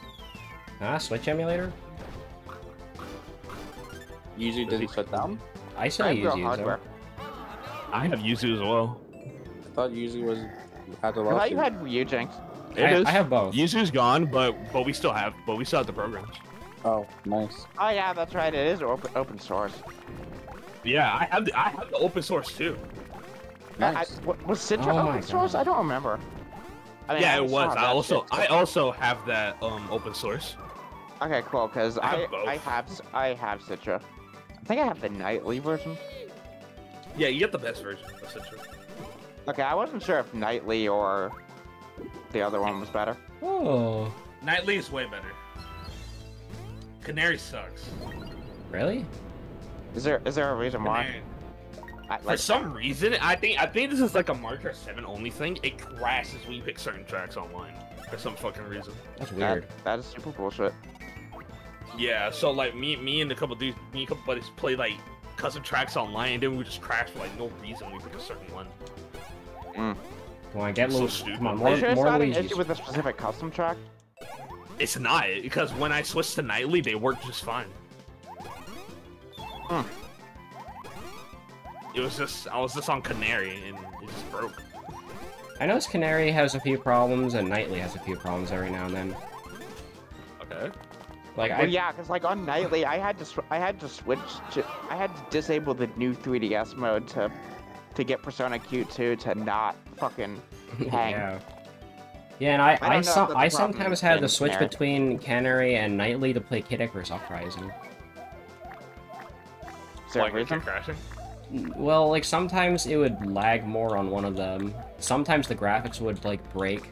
Ah, Switch emulator? Yuzu didn't shut down? I saw Yuzu. I have Yuzu as well. I thought Yuzu was at the last. I thought you had Yuzu. I have both. Yuzu's gone, but we still have the programs. Oh, nice. Oh yeah, that's right. It is open source. Yeah, I have the open source too. Nice. Was Citra open source? God. I don't remember. I mean, yeah, it was. I also have that open source. Okay, cool. Cause I have Citra. I think I have the nightly version. Yeah, you get the best version of Citra. Okay, I wasn't sure if nightly or the other one was better. Oh, nightly is way better. Canary sucks. Really? Is there a reason why? For some reason, I think this is like a Mario 7 only thing. It crashes when you pick certain tracks online for some fucking reason. That's weird. That is super bullshit. Yeah, so like me and a couple dudes, me and a couple buddies played like custom tracks online, and then we would just crash for like no reason. We pick a certain one. Mm. Well, I get so stupid. Come on, more, sure it's more not an issue with a specific custom track? It's not, because when I switched to nightly, they worked just fine. Mm. It was just, I was just on Canary, and it just broke. I noticed Canary has a few problems, and Nightly has a few problems every now and then. Okay. Like, well, yeah, because like on Nightly, I had to switch to, I had to disable the new 3DS mode to get Persona Q2 to not fucking hang. Yeah. Yeah, and I sometimes had to switch between Canary and Nightly to play Kid Icarus Uprising. Like it kept crashing? Well, like sometimes it would lag more on one of them. Sometimes the graphics would like break.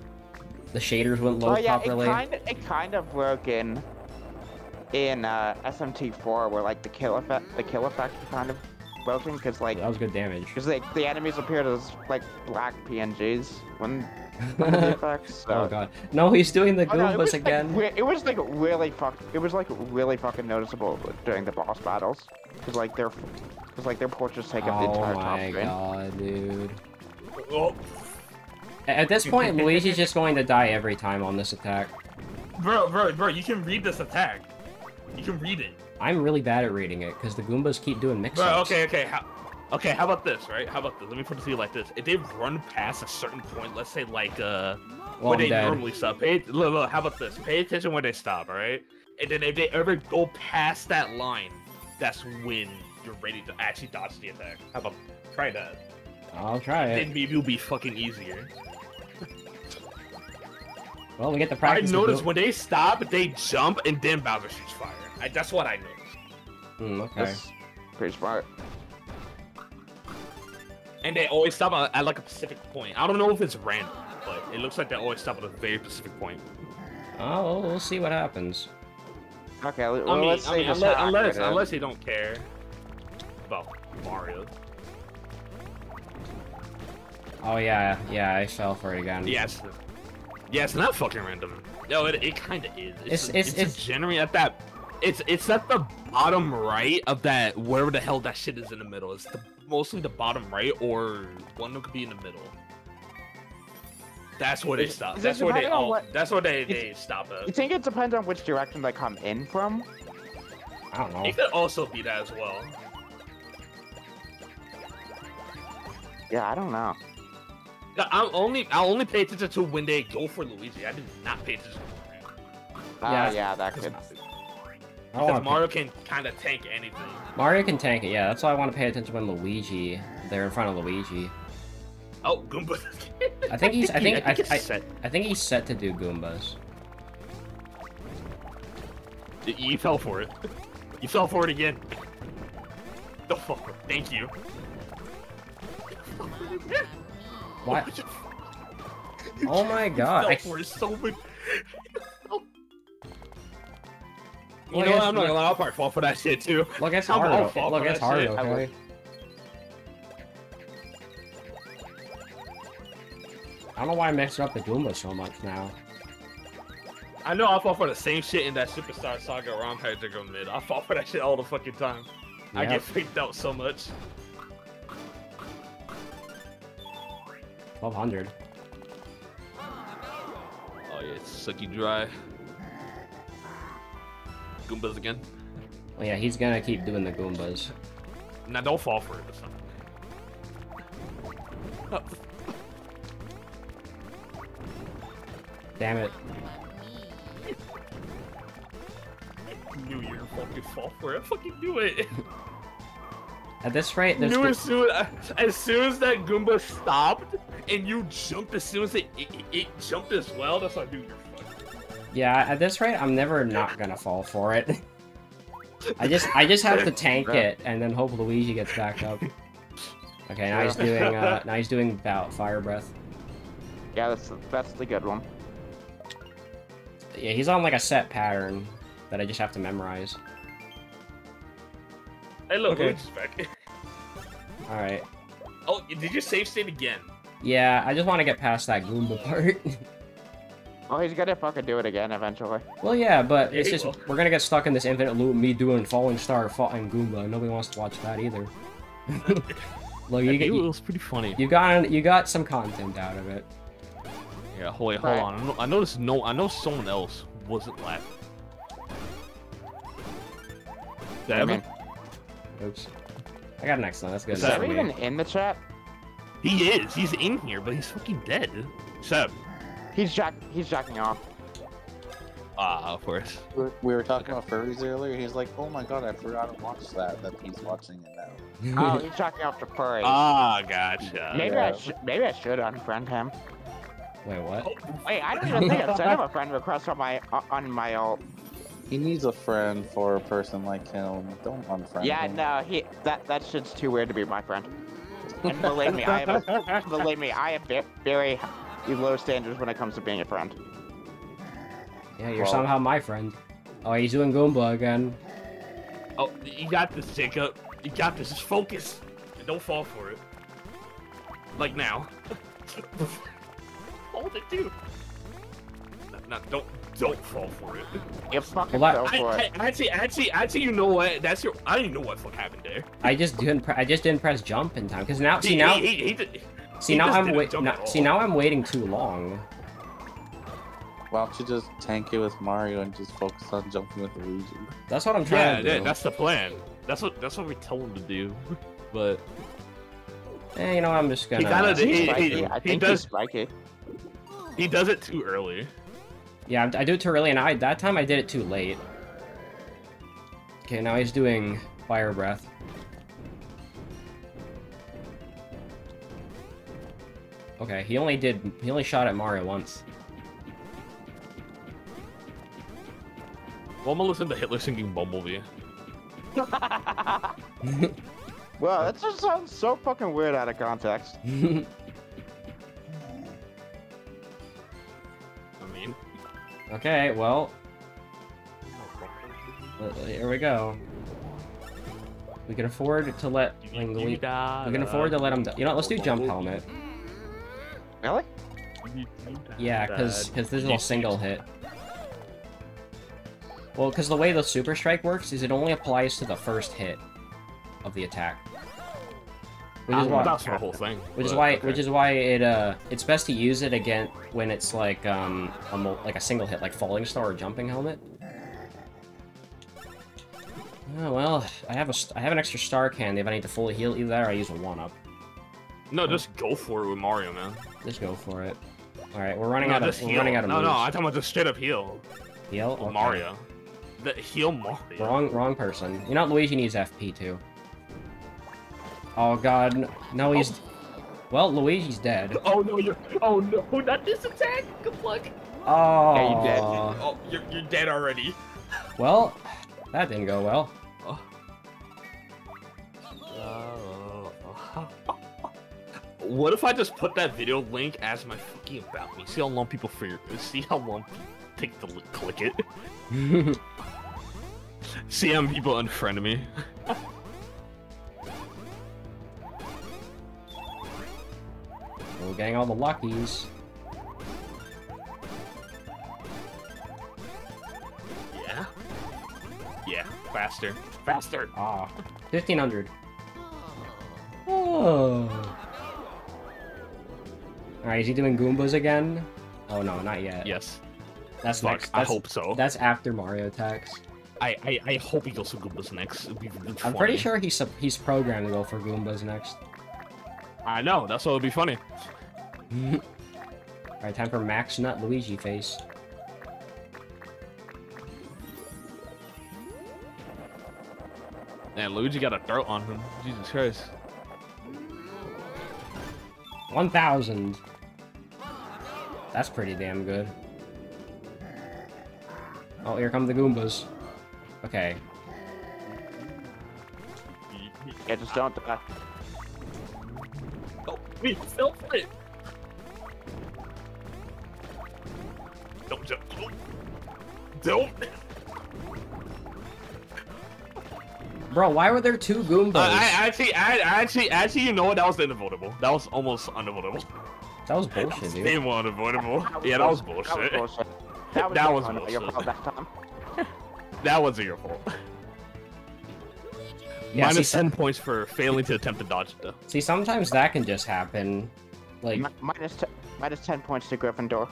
The shaders wouldn't load properly. It kind of broke in SMT4 where like the kill effect kind of broken because like that was good damage. Because like the enemies appeared as like black PNGs when the effects. So. Oh god! No, he's doing the Goombas again. Like, it was like really fucking noticeable during the boss battles. Cause like their portraits take up the entire top screen. Oh my god, dude! Oh. At this point, Luigi's just going to die every time on this attack. Bro! You can read this attack. You can read it. I'm really bad at reading it because the Goombas keep doing mix-ups. Bro, okay. How about this, right? How about this? Let me put it to you like this: if they run past a certain point, let's say like where they normally stop. Look, how about this? Pay attention where they stop, all right? And then if they ever go past that line, that's when you're ready to actually dodge the attack. How about try that? I'll try it. Then maybe it'll be fucking easier. Well, we get the practice. I noticed when they stop, they jump, and then Bowser shoots fire. That's what I noticed. Okay. That's pretty smart. And they always stop at like a specific point. I don't know if it's random, but it looks like they always stop at a very specific point. Oh, we'll see what happens. Okay, well, unless they don't care about Mario. Oh yeah, I fell for it again. Yes. Yeah, it's not fucking random. No, it kind of is. It's generally at that. It's at the bottom right of that, wherever the hell that shit is in the middle. It's mostly the bottom right, or one that could be in the middle. That's where they stop. That's where they stop at. You think it depends on which direction they come in from? I don't know. It could also be that as well. Yeah, I don't know. I'll only pay attention to when they go for Luigi. I did not pay attention to yeah, that could. Because Mario can kind of tank anything. Mario can tank it, yeah. That's why I want to pay attention when Luigi, they're in front of Luigi. Oh, Goomba! I think he's set to do Goombas. You fell for it. You fell for it again. The fuck! Thank you. What? Oh my god! You fell for it so much. Well, you know what? I'm not gonna lie, I'll probably fall for that shit too. Look, it's hard. Look, it's hard, okay? I don't know why I messed up the Goomba so much now. I know I'll fall for the same shit in that Superstar Saga ROM pack to go mid. I fall for that shit all the fucking time. Yep. I get freaked out so much. 1200. Oh yeah, it's sucky dry. Goombas again. Well, yeah, he's gonna keep doing the Goombas. Now don't fall for it or something. Damn it. I knew you were fucking fall for it. I fucking knew it. At this rate, there's... As soon as that Goomba stopped, and you jumped, as soon as it jumped as well, that's like, dude, you're yeah, at this rate, I'm never not gonna fall for it. I just have to tank it and then hope Luigi gets back up. Okay, now he's doing about fire breath. Yeah, that's the good one. Yeah, he's on like a set pattern that I just have to memorize. Hey, look, Luigi's back. All right. Oh, did you save state again? Yeah, I just want to get past that Goomba part. Well, he's gonna fucking do it again eventually. Well, yeah, but it's just we're gonna get stuck in this infinite loop. Me doing Falling Star, fighting Goomba. Nobody wants to watch that either. Look, you get, it was pretty funny. You got some content out of it. Yeah, wait, hold on. I noticed I know someone else wasn't laughing. Devin. Oops. I got an excellent. That's good. Is that even in the chat? He is. He's in here, but he's fucking dead. Seb. He's jacking off. Ah, of course. We were talking about furries earlier, and he's like, oh my god, I forgot to watch that he's watching it now. Oh, he's jacking off to furries. Ah, gotcha. Maybe I should unfriend him. Wait, what? Oh, wait, I don't even think I sent him a friend request on my alt. He needs a friend for a person like him. Don't unfriend him. Yeah, no, that shit's too weird to be my friend. And believe me, I have very low standards when it comes to being a friend. Yeah, you're somehow my friend. Oh, he's doing Goomba again. Oh, you got this, Jacob. You got this. Just focus. And don't fall for it. Like now. Hold it, dude. Don't fall for it. You fucking fell for it. Actually, you know what? I don't even know what fuck happened there. I just didn't press jump in time because now now I'm waiting too long. Why don't you just tank it with Mario and just focus on jumping with Luigi? That's what I'm trying to do. Yeah, that's the plan. That's what we told him to do. But you know, I'm just gonna. He does it too early. Yeah, I do it too early, and that time I did it too late. Okay, now he's doing fire breath. Okay, he only shot at Mario once. Well, I'm gonna listen to Hitler singing Bumblebee. Wow, that just sounds so fucking weird out of context. I mean... Okay, well... Here we go. We can afford to let... We can afford to let him... You know what, let's do Jump Helmet. Really? Yeah, because this is a single hit. Well, because the way the Super Strike works is it only applies to the first hit of the attack. Which is why, that's the whole thing. Which is why it's best to use it again when it's like a single hit, like Falling Star or Jumping Helmet. Oh well, I have an extra Star Candy if I need to fully heal. Either that or I use a 1-up. No, just go for it with Mario, man. Just go for it. All right, we're running out of moves. No, I'm talking about just straight up heal. Heal okay. Mario. Heal Mario. Wrong person. You know Luigi needs FP too. Oh god, no he's. Well, Luigi's dead. Oh no, you're. Oh no, not this attack. Good luck. Oh. Yeah, you're dead. Oh, you're dead already. Well, that didn't go well. Oh. What if I just put that video link as my fucking about me? See how long people take the click it. See how many people unfriend me. We're getting all the luckies. Yeah. Yeah. Faster. Faster. Ah. 1500. Oh. All right. Is he doing Goombas again? Oh no, not yet. Yes. That's next. I hope so. That's after Mario attacks. I hope he goes for Goombas next. I'm pretty sure he's programmed to go for Goombas next. I know. That's what would be funny. All right, time for Max Nut Luigi face. Man, Luigi got a throat on him. Jesus Christ. 1000. That's pretty damn good. Oh, here come the Goombas. Okay. Yeah, just don't die. Oh, we fell for it! Don't jump. Don't! Bro, why were there two Goombas? Actually, you know what? That was unavoidable. That was almost unavoidable. That was bullshit, dude. Spin one avoidable. Yeah, that was bullshit. That was bullshit. That wasn't your fault. Yeah, minus see, 10 points for failing to attempt to dodge it, though. See, sometimes that can just happen. Like minus 10 points to Gryffindor.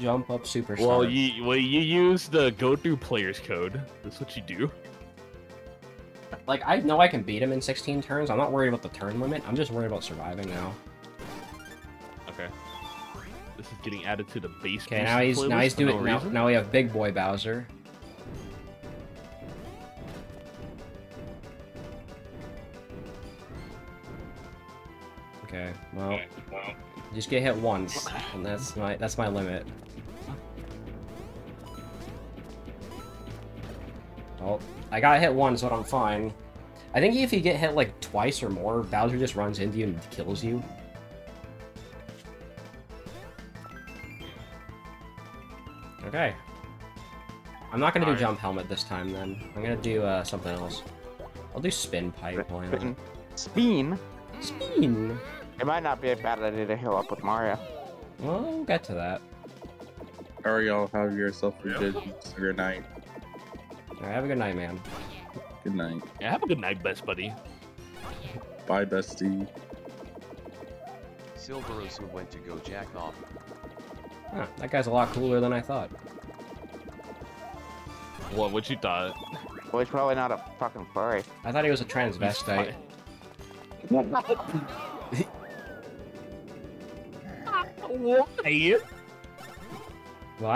Jump up Superstar. Well, you use the go through players code. That's what you do. Like, I know I can beat him in 16 turns. I'm not worried about the turn limit. I'm just worried about surviving now. Okay. This is getting added to the base. Okay, now he's doing it. Now we have Big Boy Bowser. Okay, well, just get hit once, and that's my limit. Well, I got hit once, but I'm fine. I think if you get hit like twice or more, Bowser just runs into you and kills you. Okay. I'm not gonna do Jump Helmet this time then. I'm gonna do something else. I'll do Spin Pipe. Spin. It might not be a bad idea to heal up with Mario. Well, we'll get to that. Hurry, y'all. Have yourself a good night. Alright, have a good night, man. Good night. Yeah, have a good night, best buddy. Bye, bestie. Silverosa went to go jack off. Huh, that guy's a lot cooler than I thought. What you thought? Well, he's probably not a fucking furry. I thought he was a transvestite. Why? Well, I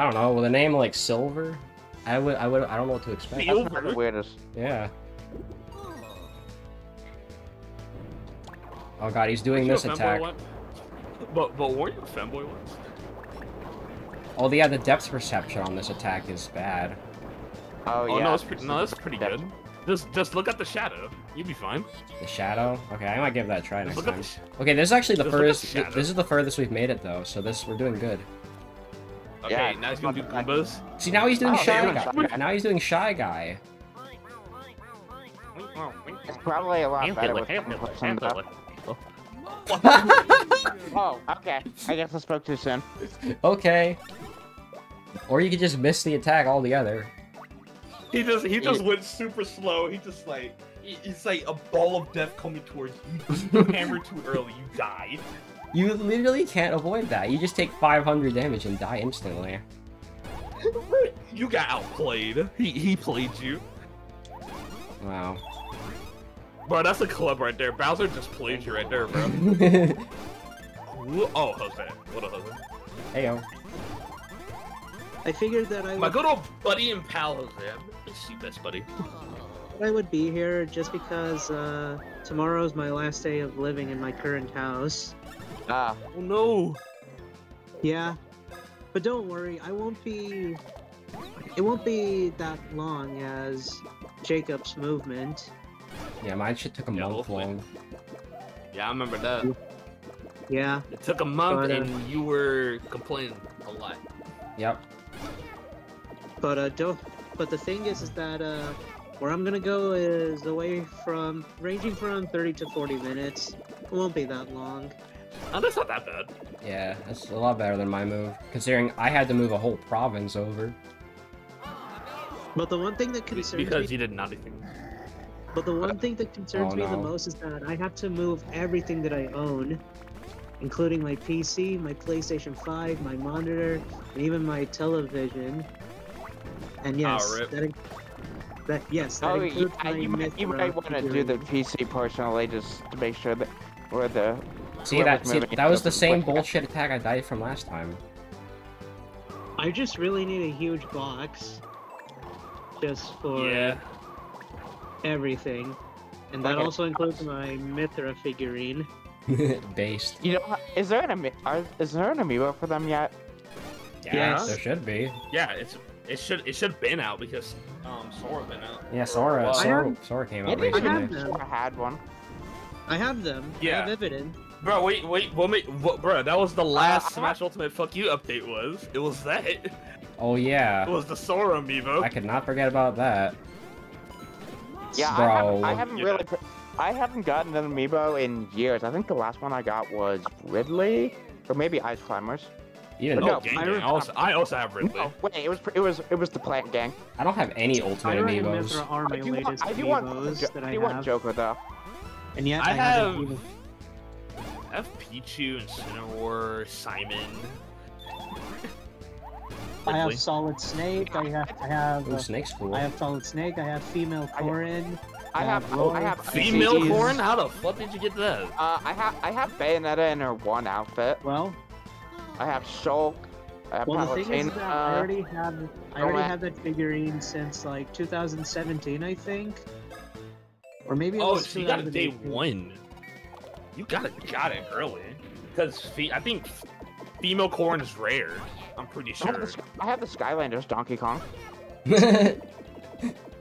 don't know. With a name like Silver, I don't know what to expect. Silver. That's the weirdest. Yeah. Oh god, he's doing this attack. But weren't you a femboy once? Oh yeah, the depth perception on this attack is bad. Oh yeah. No, that's pretty good. Just look at the shadow. You'll be fine. The shadow? Okay, I might give that a try next time. Okay, this is actually the furthest. This is the furthest we've made it though. So we're doing good. Okay, yeah, now he's gonna do Goombas. See, now he's doing Shy Guy. Now he's doing Shy Guy. It's probably a lot better with Hamlet. Oh, okay. I guess I spoke too soon. Okay. Or you could just miss the attack altogether. He just went super slow. He just like it's like a ball of death coming towards you. You hammer too early, you die. You literally can't avoid that. You just take 500 damage and die instantly. You got outplayed. He played you. Wow. Bro, that's a club right there. Bowser just played you right there, bro. Oh, Jose. What a Jose. Heyo. I figured that my good old buddy and pal Jose. It's your best buddy. I would be here just because tomorrow's my last day of living in my current house. Ah. Oh no. Yeah. But don't worry, I won't be. It won't be that long as Jacob's movement. Yeah, mine shit took a month long. Yeah, I remember that. Yeah. It took a month, but, and you were complaining a lot. Yep. But but the thing is that where I'm gonna go is away from ranging from 30 to 40 minutes. It won't be that long. Oh, that's not that bad. Yeah, that's a lot better than my move, considering I had to move a whole province over. But the one thing that concerns me because you did nothing. But the one thing that concerns me the most is that I have to move everything that I own, including my PC, my PlayStation 5, my monitor, and even my television. And yes, you might want to do the PC personally just to make sure that that was the same bullshit attack I died from last time. I just really need a huge box, just for everything, and that also includes my Mithra figurine. Based. You know, is there an amiibo for them yet? Yes, there should be. Yeah, it should been out because Sora been out. Yeah, Sora came out recently. I had one. I have them. Yeah. I have Evident. Bro, bro, that was the last Smash Ultimate Fuck You update was. It was that. Oh yeah. It was the Sora amiibo. I could not forget about that. Yeah, bro. I haven't gotten an amiibo in years. I think the last one I got was Ridley. or maybe Ice Climbers. Even no, I also have Ridley. No, wait, it was the Plant Gang. I don't have any alternate amiibos. I do want Joker though. And yet I have Pichu and Cinewar, Simon. I have Solid Snake. I have Solid Snake. I have female Corrin. I have female Corrin. How the fuck did you get that? I have Bayonetta in her one outfit. Well, I have Shulk. I have Palutena. The thing is that I already have that figurine since like 2017, I think. Or maybe. Oh, so you got it day one. You got it early because I think female Corrin is rare. I'm pretty sure. I have the Skylanders Donkey Kong.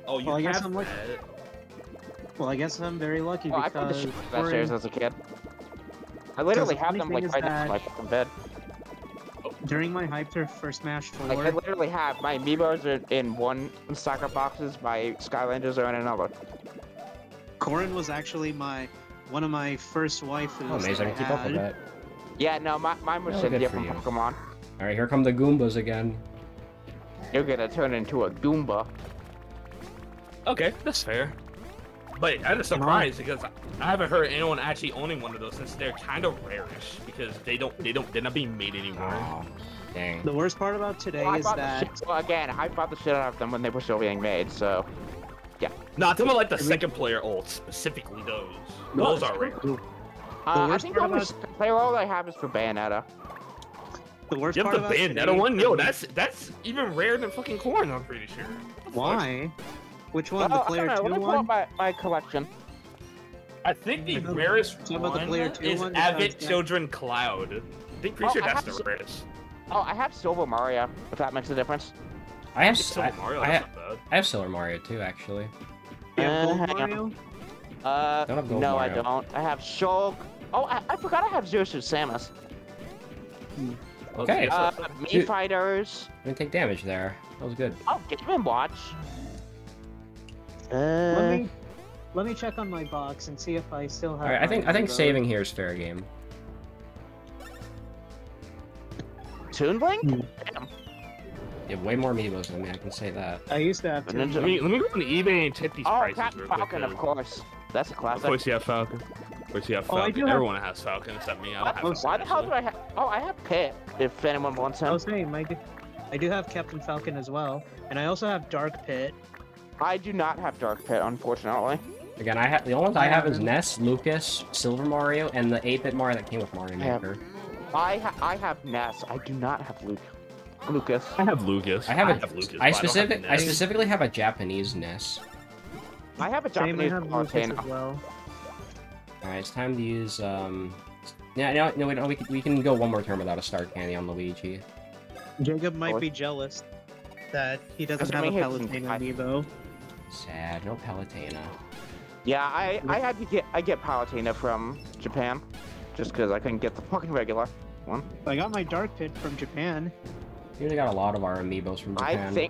Oh, you have that. Well, I guess I'm very lucky because I played the shit downstairs as a kid. I literally have them like right next to my bed. During my hype turf for Smash 4, like, I literally have my amiibos are in one soccer boxes, my Skylanders are in another. Corrin was actually one of my first waifus. Oh, amazing! Keep up with that. Yeah, no, mine was Cynthia from Pokemon. All right, here come the Goombas again. You're gonna turn into a Goomba. Okay, that's fair. But I'm surprised because I haven't heard anyone actually owning one of those since they're kind of rarish because they're not being made anymore. Oh, dang. The worst part about today is that I bought the shit out of them when they were still being made. So, yeah. No, I'm talking about like the second player ult specifically. Those are rare. I think the only player ult I have is for Bayonetta. The worst part about Bayonetta one, yo, that's even rarer than fucking Corrin. I'm pretty sure. Why? Which one? The player 2 one? Pull up my collection. I think the rarest one is Avid Children Cloud. I think pretty sure that's the rarest. Oh, I have Silver Mario, if that makes a difference. I have Silver Mario, that's not bad. I have Silver Mario too, actually. You have Gold Mario? Don't have Gold Mario. No, I don't. I have Shulk. Oh, I forgot I have Zuzu Samus. Okay. Mii Fighters. I didn't take damage there. That was good. Oh, Game and Watch. Let me check on my box and see if I still have. All right, I think saving here is fair game. Toon Blink? Damn. You have way more amiibos than me. I can say that. I used to have. Let me go on eBay and check these prices. Oh, Captain Falcon, of course. That's a classic. Of course you have Falcon. Of course you have Falcon. Everyone has Falcon except me. Why the hell do I have? Oh, I have Pit. If anyone wants him. I was saying, I do have Captain Falcon as well, and I also have Dark Pit. I do not have Dark Pit, unfortunately. Again, I have the only ones I have is Ness, Lucas, Silver Mario, and the 8-bit Mario that came with Mario Maker. I have Ness. I do not have Lucas. I have Lucas. I specifically have a Japanese Ness. I have a Japanese Palutena as well. All right, it's time to use. Yeah, no, we can go one more turn without a Star Candy on Luigi. Jacob might be jealous that he doesn't have a Palutena amiibo. Sad, no Palutena. Yeah, I get Palutena from Japan, just because I couldn't get the fucking regular one. I got my Dark Pit from Japan. You really got a lot of our amiibos from Japan.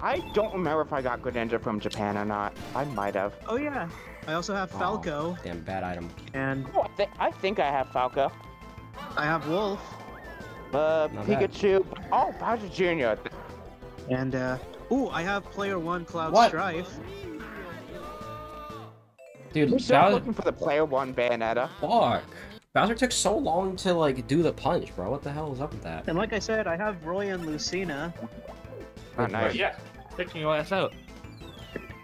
I don't remember if I got Greninja from Japan or not. I might have. Oh yeah, I also have Falco. Damn, bad item. And I think I have Falco. I have Wolf. Pikachu. Bad. Oh, Bowser Jr. And ooh, I have player 1 Cloud Strife. Dude, I'm still looking for the player 1 Bayonetta. Fuck. Bowser took so long to like do the punch, bro. What the hell is up with that? And like I said, I have Roy and Lucina. Oh, nice. Yeah, picking your ass out.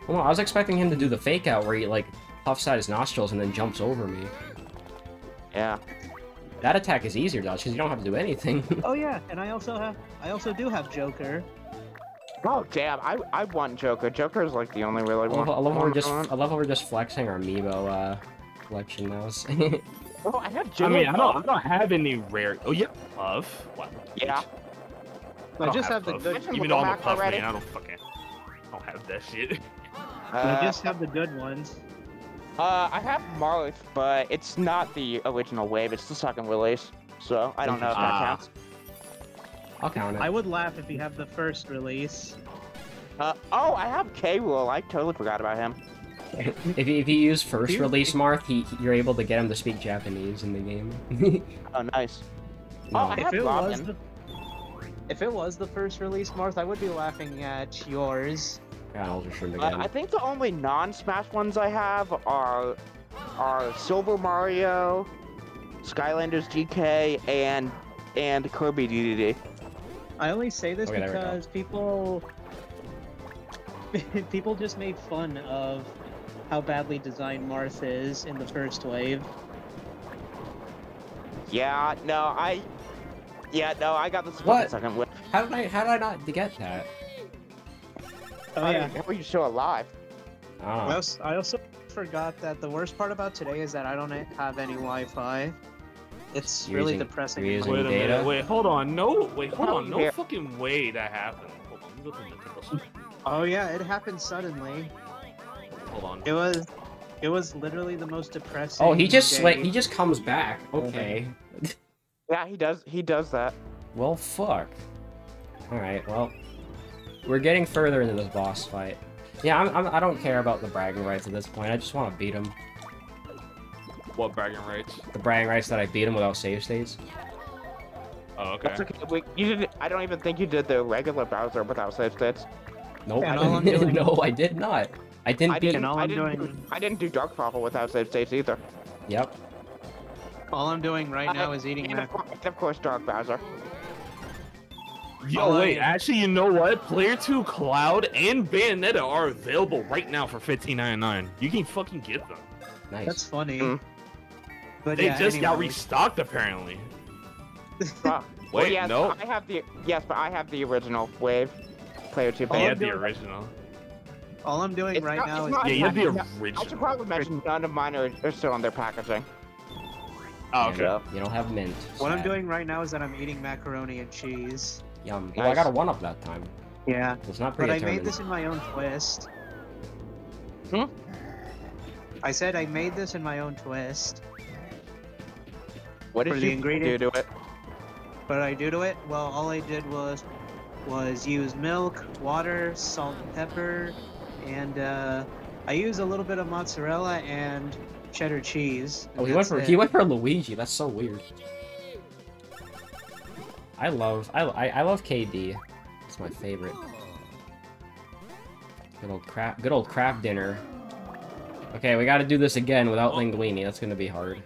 Well, I was expecting him to do the fake out where he like puffs out his nostrils and then jumps over me. Yeah. That attack is easier though, because you don't have to do anything. Oh yeah, and I also do have Joker. Oh damn! I want Joker. Joker is like the only real one. I love how we're just flexing our amiibo collection now. Oh, I have. I don't have any rare. Oh yeah, Puff. What? Yeah. I just have the good. Even though I'm a Puff man, I don't have that shit. I just have the good ones. I have Marth, but it's not the original wave. It's the second release, so I don't know if that counts. I'll count it. I would laugh if you have the first release. Oh, I have K-Rool. I totally forgot about him. if you use first release Marth, you're able to get him to speak Japanese in the game. Oh, nice. Oh, I had Robin. If it was the first release, Marth, I would be laughing at yours. Yeah, I'll just again. I think the only non-Smash ones I have are Silver Mario, Skylanders GK, and Kirby DDD. I only say this because people just made fun of how badly designed Marth is in the first wave. Yeah, no, I got this one second wave. How did I not get that? Oh, yeah. How are you still alive? Oh. I also forgot that the worst part about today is that I don't have any Wi-Fi. It's really depressing. Wait a minute. Wait, hold on. No, wait, hold on. No fucking way that happened. Hold on. Looking at this. Oh yeah, it happened suddenly. Hold on. It was literally the most depressing. Oh, he just comes back. Okay. Yeah, he does that. Well, fuck. All right. Well, we're getting further into this boss fight. Yeah, I don't care about the bragging rights at this point. I just want to beat him. What bragging rights? The bragging rights that I beat him without save states. Oh, okay. That's okay. Wait, you didn't. I don't even think you did the regular Bowser without save states. Nope. No, I did not. I didn't do Dark Waffle without save states either. Yep. All I'm doing right now is eating that. Except of course, Dark Bowser. Yo, wait, actually, you know what? Player 2 Cloud and Bayonetta are available right now for $15.99. You can fucking get them. Nice. That's funny. Mm. But they got restocked, apparently. Wait, well, yes, no? I have the original wave. Player 2 Bayonetta. Yeah, the original. All I'm doing right now is... Yeah, you have the original. I should probably mention none of mine are still on their packaging. Oh, okay. You don't have mint. What I'm doing right now is that I'm eating macaroni and cheese. Yum. Nice. Oh, I got a 1-up that time. Yeah. It's not pretty. But I made this in my own twist. Hmm? I said I made this in my own twist. What did you do to it? What did I do to it? Well, all I did was use milk, water, salt and pepper, and I use a little bit of mozzarella and cheddar cheese. Oh, he went for Luigi. That's so weird. I love KD. It's my favorite. Good old crap dinner. Okay, we got to do this again without Linguini. That's gonna be hard.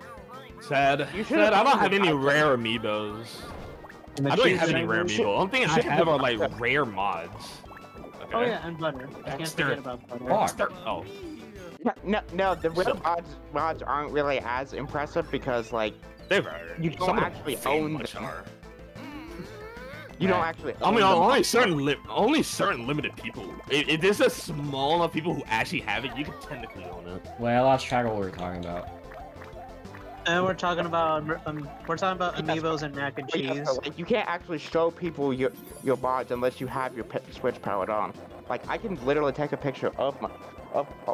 Sad. Sad. I don't have any rare amiibos. I don't even have any rare amiibo. The only thing I have are like rare mods. Okay. Oh yeah, and butter. I can't forget about butter. Oh. No, the rare mods aren't really as impressive because, like, you don't actually own them. You don't actually own them. I mean, only certain limited people. If there's a small enough people who actually have it, you can technically own it. Well, I lost track of what we're talking about. And we're talking about amiibos and mac and cheese. You can't actually show people your mods unless you have your Switch powered on. Like, I can literally take a picture of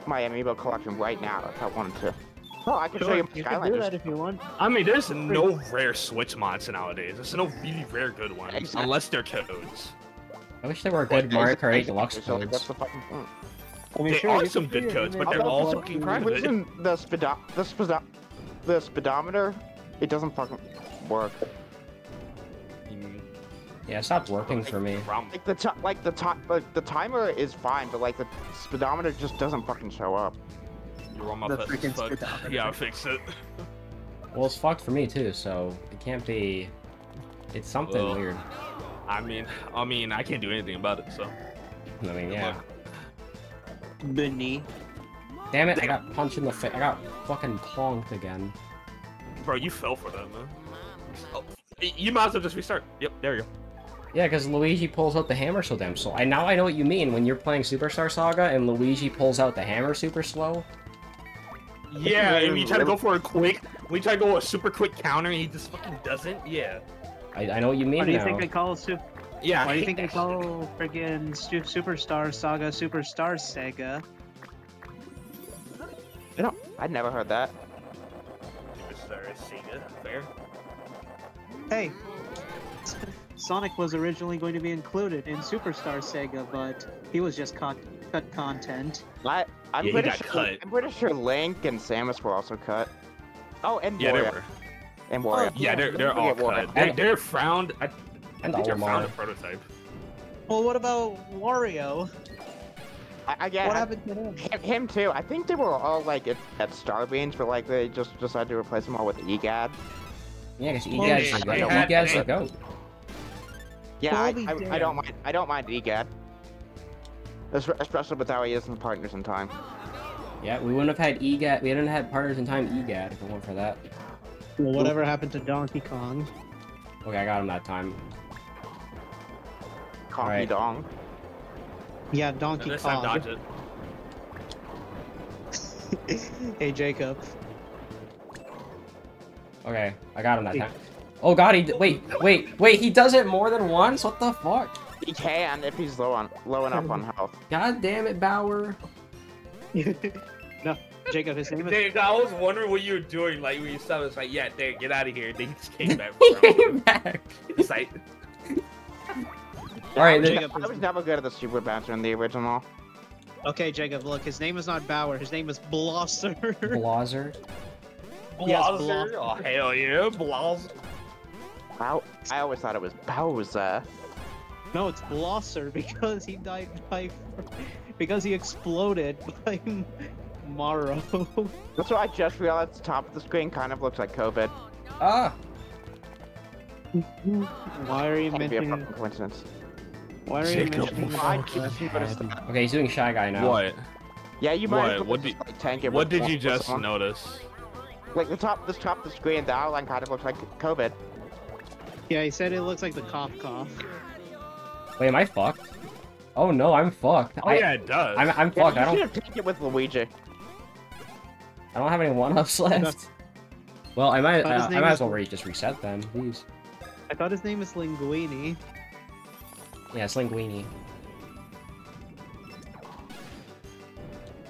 my amiibo collection right now if I wanted to. Oh, I can show you my Skylanders. Do that if you want. I mean, there's no rare Switch mods nowadays. There's no really rare good ones, unless they're codes. I wish there were good Mario Kart 8 Deluxe codes. I mean, there are some good codes, but they're all fucking private. The speedometer, it doesn't fucking work. Yeah, it stopped working for me. Like the timer is fine, but like the speedometer just doesn't fucking show up. You're on my freaking speedometer. Yeah, I'll fix it. Well, it's fucked for me too, so it can't be. It's something weird. I mean, I can't do anything about it, so. I mean, yeah. Benny. Damn it! I got punched in the face. I got fucking conked again. Bro, you fell for that, man. Oh, you might as well just restart. Yep, there you go. Yeah, because Luigi pulls out the hammer so damn slow. Now I know what you mean when you're playing Superstar Saga and Luigi pulls out the hammer super slow. Yeah, and you try to go for a quick, we try to go a super quick counter and he just fucking doesn't. Yeah. I know what you mean. Why do you think they call super? Yeah. Why do you think they call friggin' Superstar Saga Superstar Saga? No, I'd never heard that. Superstar Saga, fair. Hey. Sonic was originally going to be included in Superstar Saga, but he was just cut content. I'm pretty sure Link and Samus were also cut. Oh, and Moria. and Wario. Yeah, they're all cut. They're frowned. I think they're frowned a prototype. Well, what about Wario? Yeah, what happened to him? Him too. I think they were all like at Starbeans, but like they just decided to replace them all with EGAD. Yeah, because EGAD's like, EGAD's a goat. Yeah, I don't mind. I don't mind EGAD, especially with how he is in Partners in Time. Yeah, we wouldn't have had EGAD. We hadn't had Partners in Time EGAD if it weren't for that. Well, whatever happened to Donkey Kong? Okay, I got him that time. Donkey Dong. Yeah, Donkey Kong. Dodge it. Hey, Jacob. Okay, I got him that time. Oh god, he wait, he does it more than once? What the fuck? He can if he's low enough on health. God damn it, Bauer. No, Jacob, his name is... Dude, I was wondering what you were doing, like, when you stopped, it's like, yeah, there, get out of here. They just came back. It's like... Yeah, alright, Jacob, I was never good at the super bouncer in the original. Okay, Jacob, look, his name is not Bauer, his name is Blosser. Blosser? Yes, Blosser? Oh, hell yeah, Blosser. I always thought it was Bowser. No, it's Blosser because he died by... because he exploded by Morrow. That's why I just realized the top of the screen kind of looks like COVID. Ah! Why are you mentioning... Be a coincidence. Why are you mentioning... Okay, he's doing Shy Guy now. What? Yeah, you might what did you just notice? Like, the top of the screen, the outline kind of looks like COVID. Yeah, he said it looks like the cough. Wait, am I fucked? Oh no, I'm fucked. Oh yeah, it does. I'm fucked, I don't... You should've taken it with Luigi. I don't have any one-ups left. Well, I might as well just reset them, please. I thought his name was Linguini. Yeah, it's Linguini.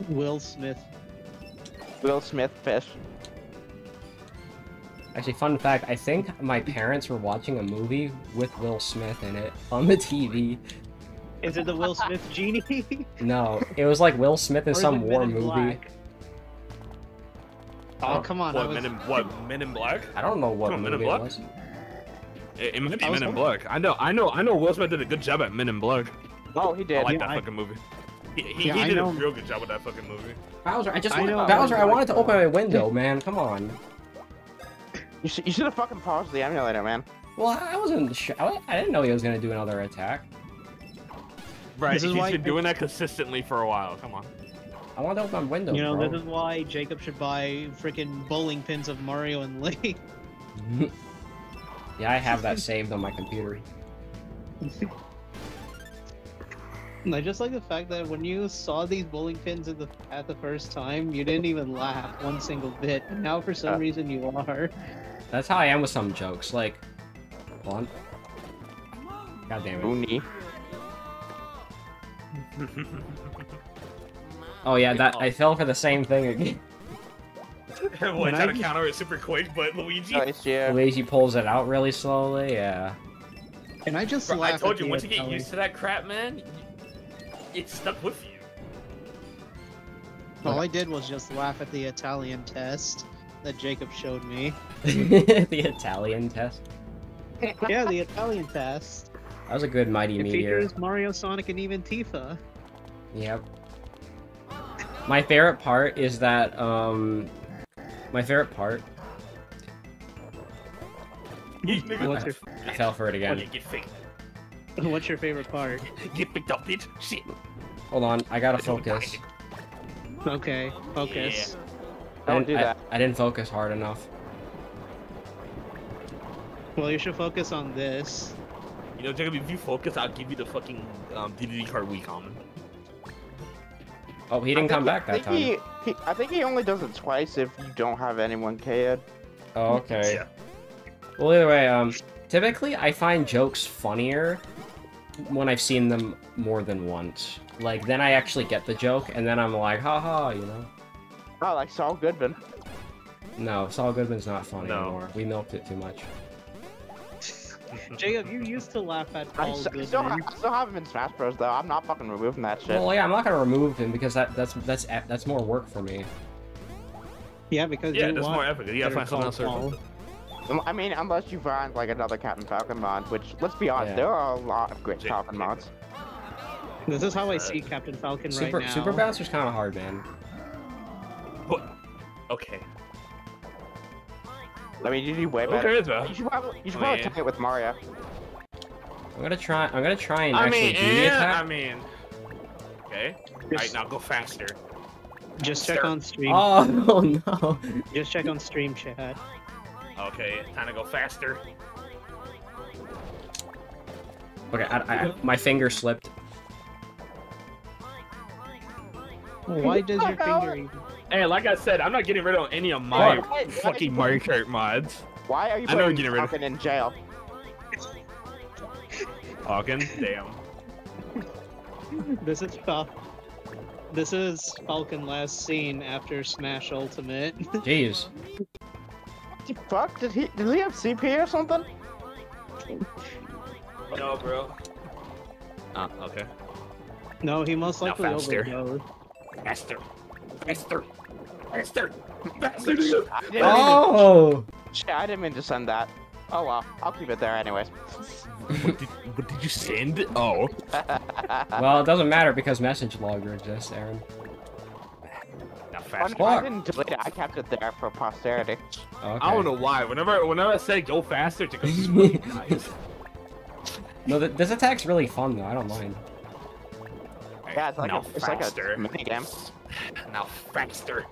Will Smith. Will Smith fish. Actually, fun fact, I think my parents were watching a movie with Will Smith in it on the TV. Is it the Will Smith genie? No, it was like Will Smith in some war movie. Black. Oh, come on. Men in Black? I don't know what movie it was. It might be Men in Black. I know Will Smith did a good job at Men in Black. Oh, he did. I like that fucking movie. He did a real good job with that fucking movie. Bowser, I wanted to open my window, man. Come on. You should have fucking paused the emulator, man. Well, I wasn't sure. I didn't know he was gonna do another attack. Right, he's been doing that consistently for a while. Come on. I want to open my window, you know, bro. This is why Jacob should buy freaking bowling pins of Mario and Luigi. Yeah, I have that saved on my computer. I just like the fact that when you saw these bowling pins at the first time, you didn't even laugh one single bit. And now for some reason you are. That's how I am with some jokes. Like, hold on. God damn it. Boony. Oh yeah, that I fell for the same thing again. Well, it's out of counter, it's super quick, but Luigi... Luigi pulls it out really slowly, yeah. And I just laugh. I told you, once you get used to that crap, man, it's stuck with you. All I did was just laugh at the Italian test that Jacob showed me. The Italian test? Yeah, the Italian test. That was a good Mighty Meteor. It features Mario, Sonic, and even Tifa. Yep. My favorite part is that, I fell for it again. What's your favorite part? Get picked up, bitch. Shit. Hold on, I gotta focus. Okay, focus. Yeah. Don't do that. I didn't focus hard enough. Well, you should focus on this. You know, Jacob, if you focus, I'll give you the fucking DVD card common. Oh, he didn't come back that time. I think he only does it twice if you don't have anyone KO'd. Oh, okay. Yeah. Well, either way, typically I find jokes funnier when I've seen them more than once. Like, then I actually get the joke, and then I'm like, haha, you know? Oh, like Saul Goodman. No, Saul Goodman's not funny anymore. We milked it too much. Jacob, you used to laugh at Paul Goodman. I still have him in Smash Bros, though. I'm not fucking removing that shit. Well, yeah, I'm not gonna remove him because that's more work for me. Yeah, because you want more effort. You gotta find someone else. I mean, unless you find like another Captain Falcon mod, which, let's be honest, there are a lot of great Falcon mods. This is how I see Captain Falcon right now. Super Bouncer's kind of hard, man. What? Okay. I mean, you do way better. You should probably, attack it with Mario. I'm gonna try and actually do the attack. I mean, okay. Alright, now go faster. Just check on stream. Oh no! Just check on stream chat. Okay, time to go faster. Okay, my finger slipped. Why does your finger even... Hey, like I said, I'm not getting rid of any of my fucking Mario Kart mods. Why are you putting Falcon in jail? Falcon? Damn. This is Falcon last seen after Smash Ultimate. Jeez. What the fuck? Did he have CP or something? No, bro. Ah, okay. No, he most likely overdosed. Faster. Faster. Faster. Faster. Oh! Shit, I didn't mean to send that. Oh well, I'll keep it there anyways. What did you send? Oh. Well, it doesn't matter because message logger exists, Aaron. Not fast. I didn't delete it. I kept it there for posterity. Okay. I don't know why. Whenever I say go faster, it goes nice. No, this attack's really fun though. I don't mind. Yeah, it's like a mini game. Now faster.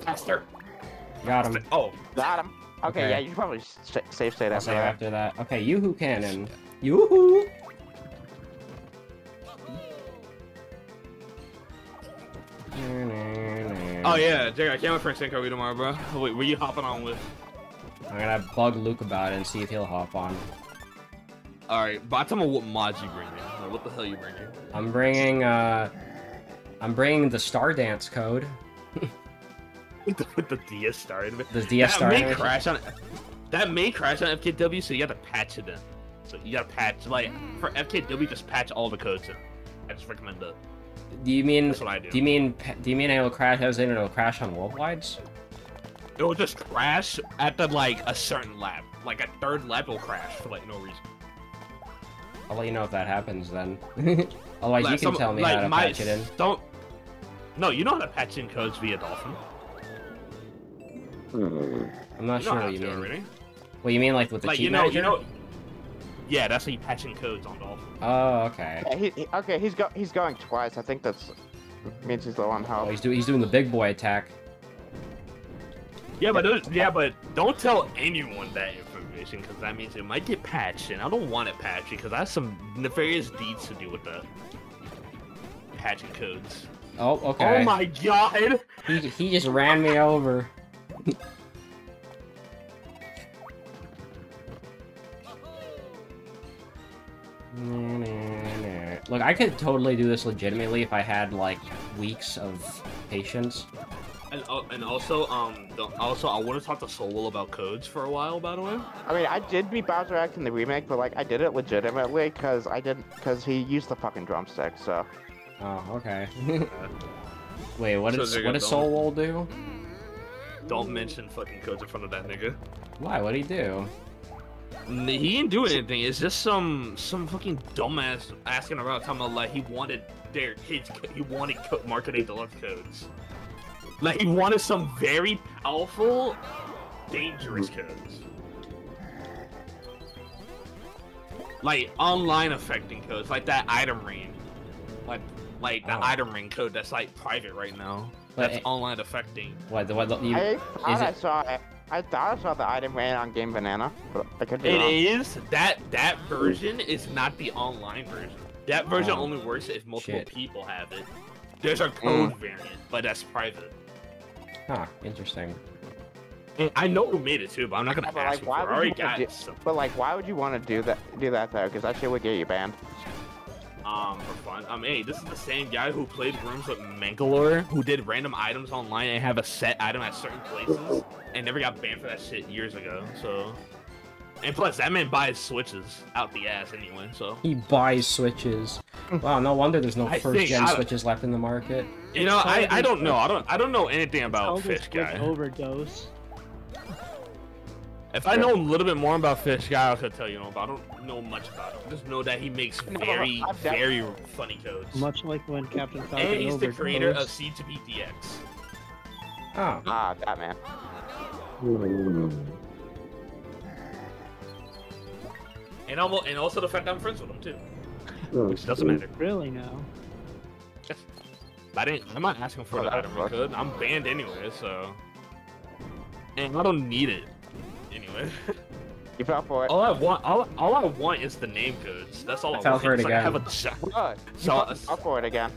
Faster. Got him. Oh, got him. Okay, yeah, you should probably safe state after that. Okay, Yoo-hoo cannon. Yoo-hoo! Oh yeah, Jake, I can't wait for a Senko tomorrow, bro. Wait, what are you hopping on with? I'm gonna bug Luke about it and see if he'll hop on. Alright, but tell me what mod you bringing. Like, what the hell you bringing? I'm bringing the Star Dance code. With the DS Star. The DS Star. That may crash on FKW, so you gotta patch it in. So you gotta patch, like, for FKW, just patch all the codes in. I just recommend that. Do you mean? That's what I do. Do you mean it'll crash as in it'll crash on worldwides? It will just crash at the a certain lap, like a third lap will crash for no reason. I'll let you know if that happens then. Otherwise, you can tell me how to patch it in. Don't. No, you know how to patch in codes via Dolphin. I'm not sure what you mean. Already. What you mean, like with the cheat manager? Yeah, that's how you patch in codes on Dolphin. Oh, okay. Yeah, he's going twice. I think that's means he's low on health. Oh, he's doing the big boy attack. Yeah, but don't tell anyone that information because that means it might get patched, and I don't want it patched because I have some nefarious deeds to do with the patching codes. Oh, okay. Oh my god! He just ran me over. Look, I could totally do this legitimately if I had weeks of patience. And also, I want to talk to Soul about codes for a while. By the way, I mean, I did beat Bowser X in the remake, but I did it legitimately because he used the fucking drumstick. So. Oh, okay. Wait, what does Soul do? Don't mention fucking codes in front of that nigga. Why? What'd he do? He ain't doing anything. It's just some fucking dumbass asking around talking about he wanted their kids. He wanted marketing deluxe codes. He wanted some very powerful, dangerous codes. Online affecting codes, that item ring, the item ring code that's private right now. That's online affecting. I thought I saw the item ring on Game Banana. But I could be wrong. Is that version is not the online version. That version only works if multiple people have it. There's a code variant, but that's private. Huh, interesting. And I know who made it too, but I'm not gonna ask you. I already got it. But why would you want to do that? Do that though, because that shit would get you banned. For fun. Hey, this is the same guy who played rooms with Mangalore, who did random items online and have a set item at certain places, and never got banned for that shit years ago. So, and plus that man buys switches out the ass anyway. So he buys switches. Wow, no wonder there's no first-gen switches left in the market. You know, I don't know. I don't know anything about Fish Guy. Overdose. If I know a little bit more about Fish Guy, I could tell you, but I don't know much about him. Just know that he makes very, very funny codes. Much like when Captain Falcon and he's the creator of C2PDX. Oh. Ah, that man. And almost, and also the fact that I'm friends with him too, which doesn't matter. Really now? I didn't. I'm not asking for that. I'm banned anyway, so. And I don't need it. Anyway. You fell for it. All I want, all I want is the name codes. That's all I want. For it again. I have a giant. So fell for it again.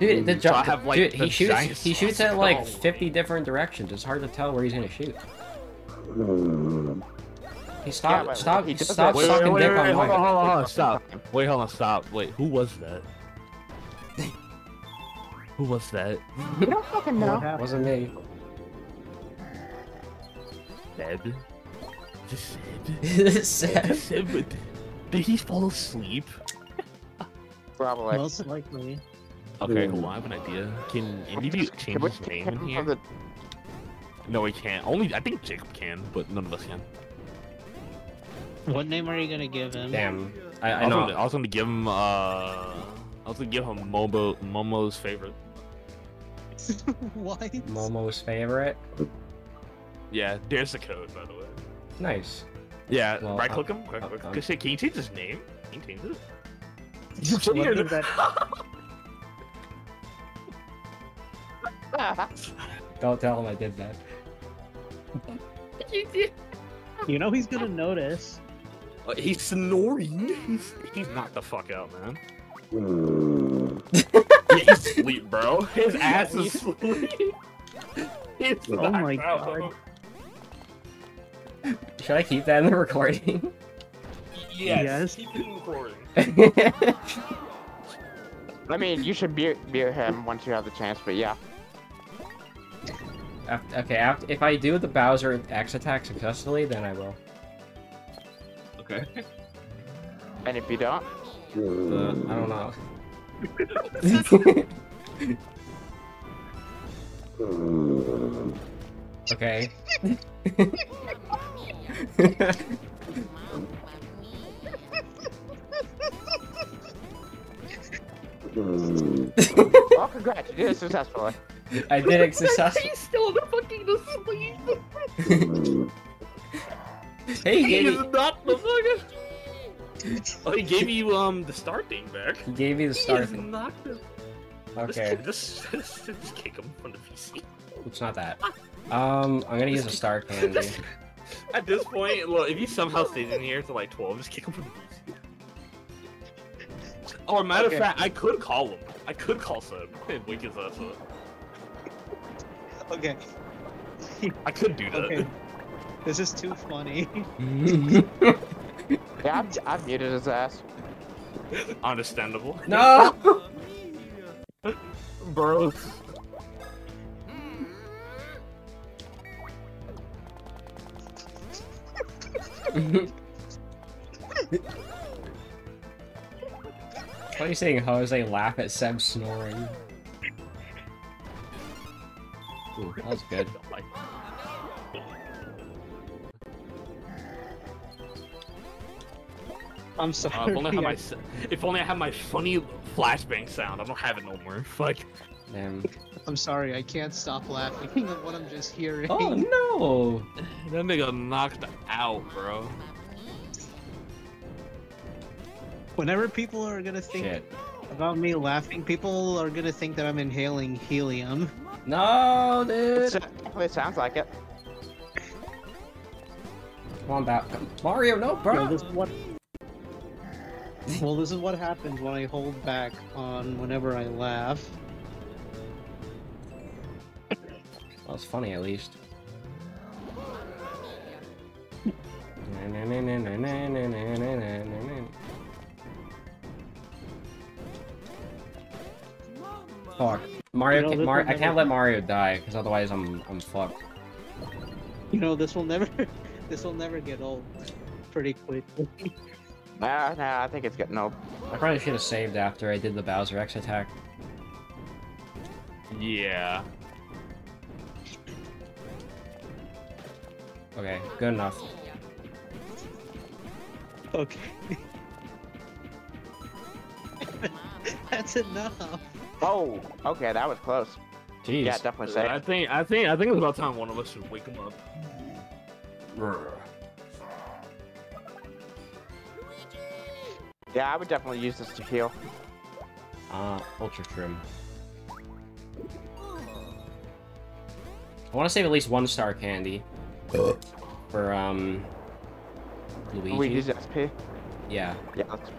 Dude, the jump. So have, like, dude, the he shoots at like 50 different directions. It's hard to tell where he's gonna shoot. He stopped. Yeah, stop. He stopped sucking dick on Mike. Hold on. Stop. Wait. Hold on. Stop. Wait. Who was that? Who was that? You don't fucking know. It wasn't me. Seb? Seb? Did he fall asleep? Probably. Most likely. Okay, hold on, I have an idea. Can anybody change his name in here? No, we can't. Only, I think Jacob can, but none of us can. What name are you gonna give him? Damn. I know. I was gonna give him, I was gonna give him Momo's favorite. What? Momo's favorite? Yeah, there's the code, by the way. Nice. Yeah, well, right-click him. Can you change his name? Can you change it? Just look at that. Don't tell him I did that. You did. You know he's gonna notice. He's snoring. He's knocked the fuck out, man. Yeah, he's asleep, bro. His ass is asleep. He's oh my god. Should I keep that in the recording? Yes. Keep it in the recording. I mean, you should mute him once you have the chance, but yeah. Okay, if I do the Bowser X attack successfully, then I will. Okay. And if you don't? I don't know. Okay. Well, congrats, you did it successfully. I did it successfully. He's still in the fucking sleep. Hey, he is not the fucking. Oh, he gave you the star thing back. He gave you the star thing. Knocked him. Okay. Just kick him from the PC. It's not that. I'm gonna use a Star Candy. At this point, well, if he somehow stays in here to like 12, just kick him from the PC. Or matter of fact, I could call him. I could call Sub and wake his ass up. Okay. I could do that. Okay. This is too funny. Yeah, I've muted his ass. Understandable. No! Bro. What are you saying, Jose? Laugh at Seb snoring. Ooh, that was good. I'm sorry. If only I had my funny flashbang sound. I don't have it no more. Fuck. Damn. I'm sorry. I can't stop laughing at what I'm just hearing. Oh no! That nigga knocked out, bro. Whenever people are gonna think about me laughing, people are gonna think that I'm inhaling helium. No, dude. It sounds like it. Come on, back, Mario. No, bro. No, well, this is what happens when I hold back on whenever I laugh. Well, it's funny at least. Fuck. Mario, you know, I can't let Mario die, because otherwise I'm fucked. You know, this will never get old pretty quickly. Nah, I think it's getting old. I probably should have saved after I did the Bowser X attack. Yeah. Okay, good enough. Okay. That's enough. Oh, okay, that was close. Jeez. Yeah, definitely safe. I think it's about time one of us should wake him up. Yeah, I would definitely use this to heal. Ultra trim. I want to save at least one Star Candy for Luigi. Luigi's SP. Yeah. Yeah. That's...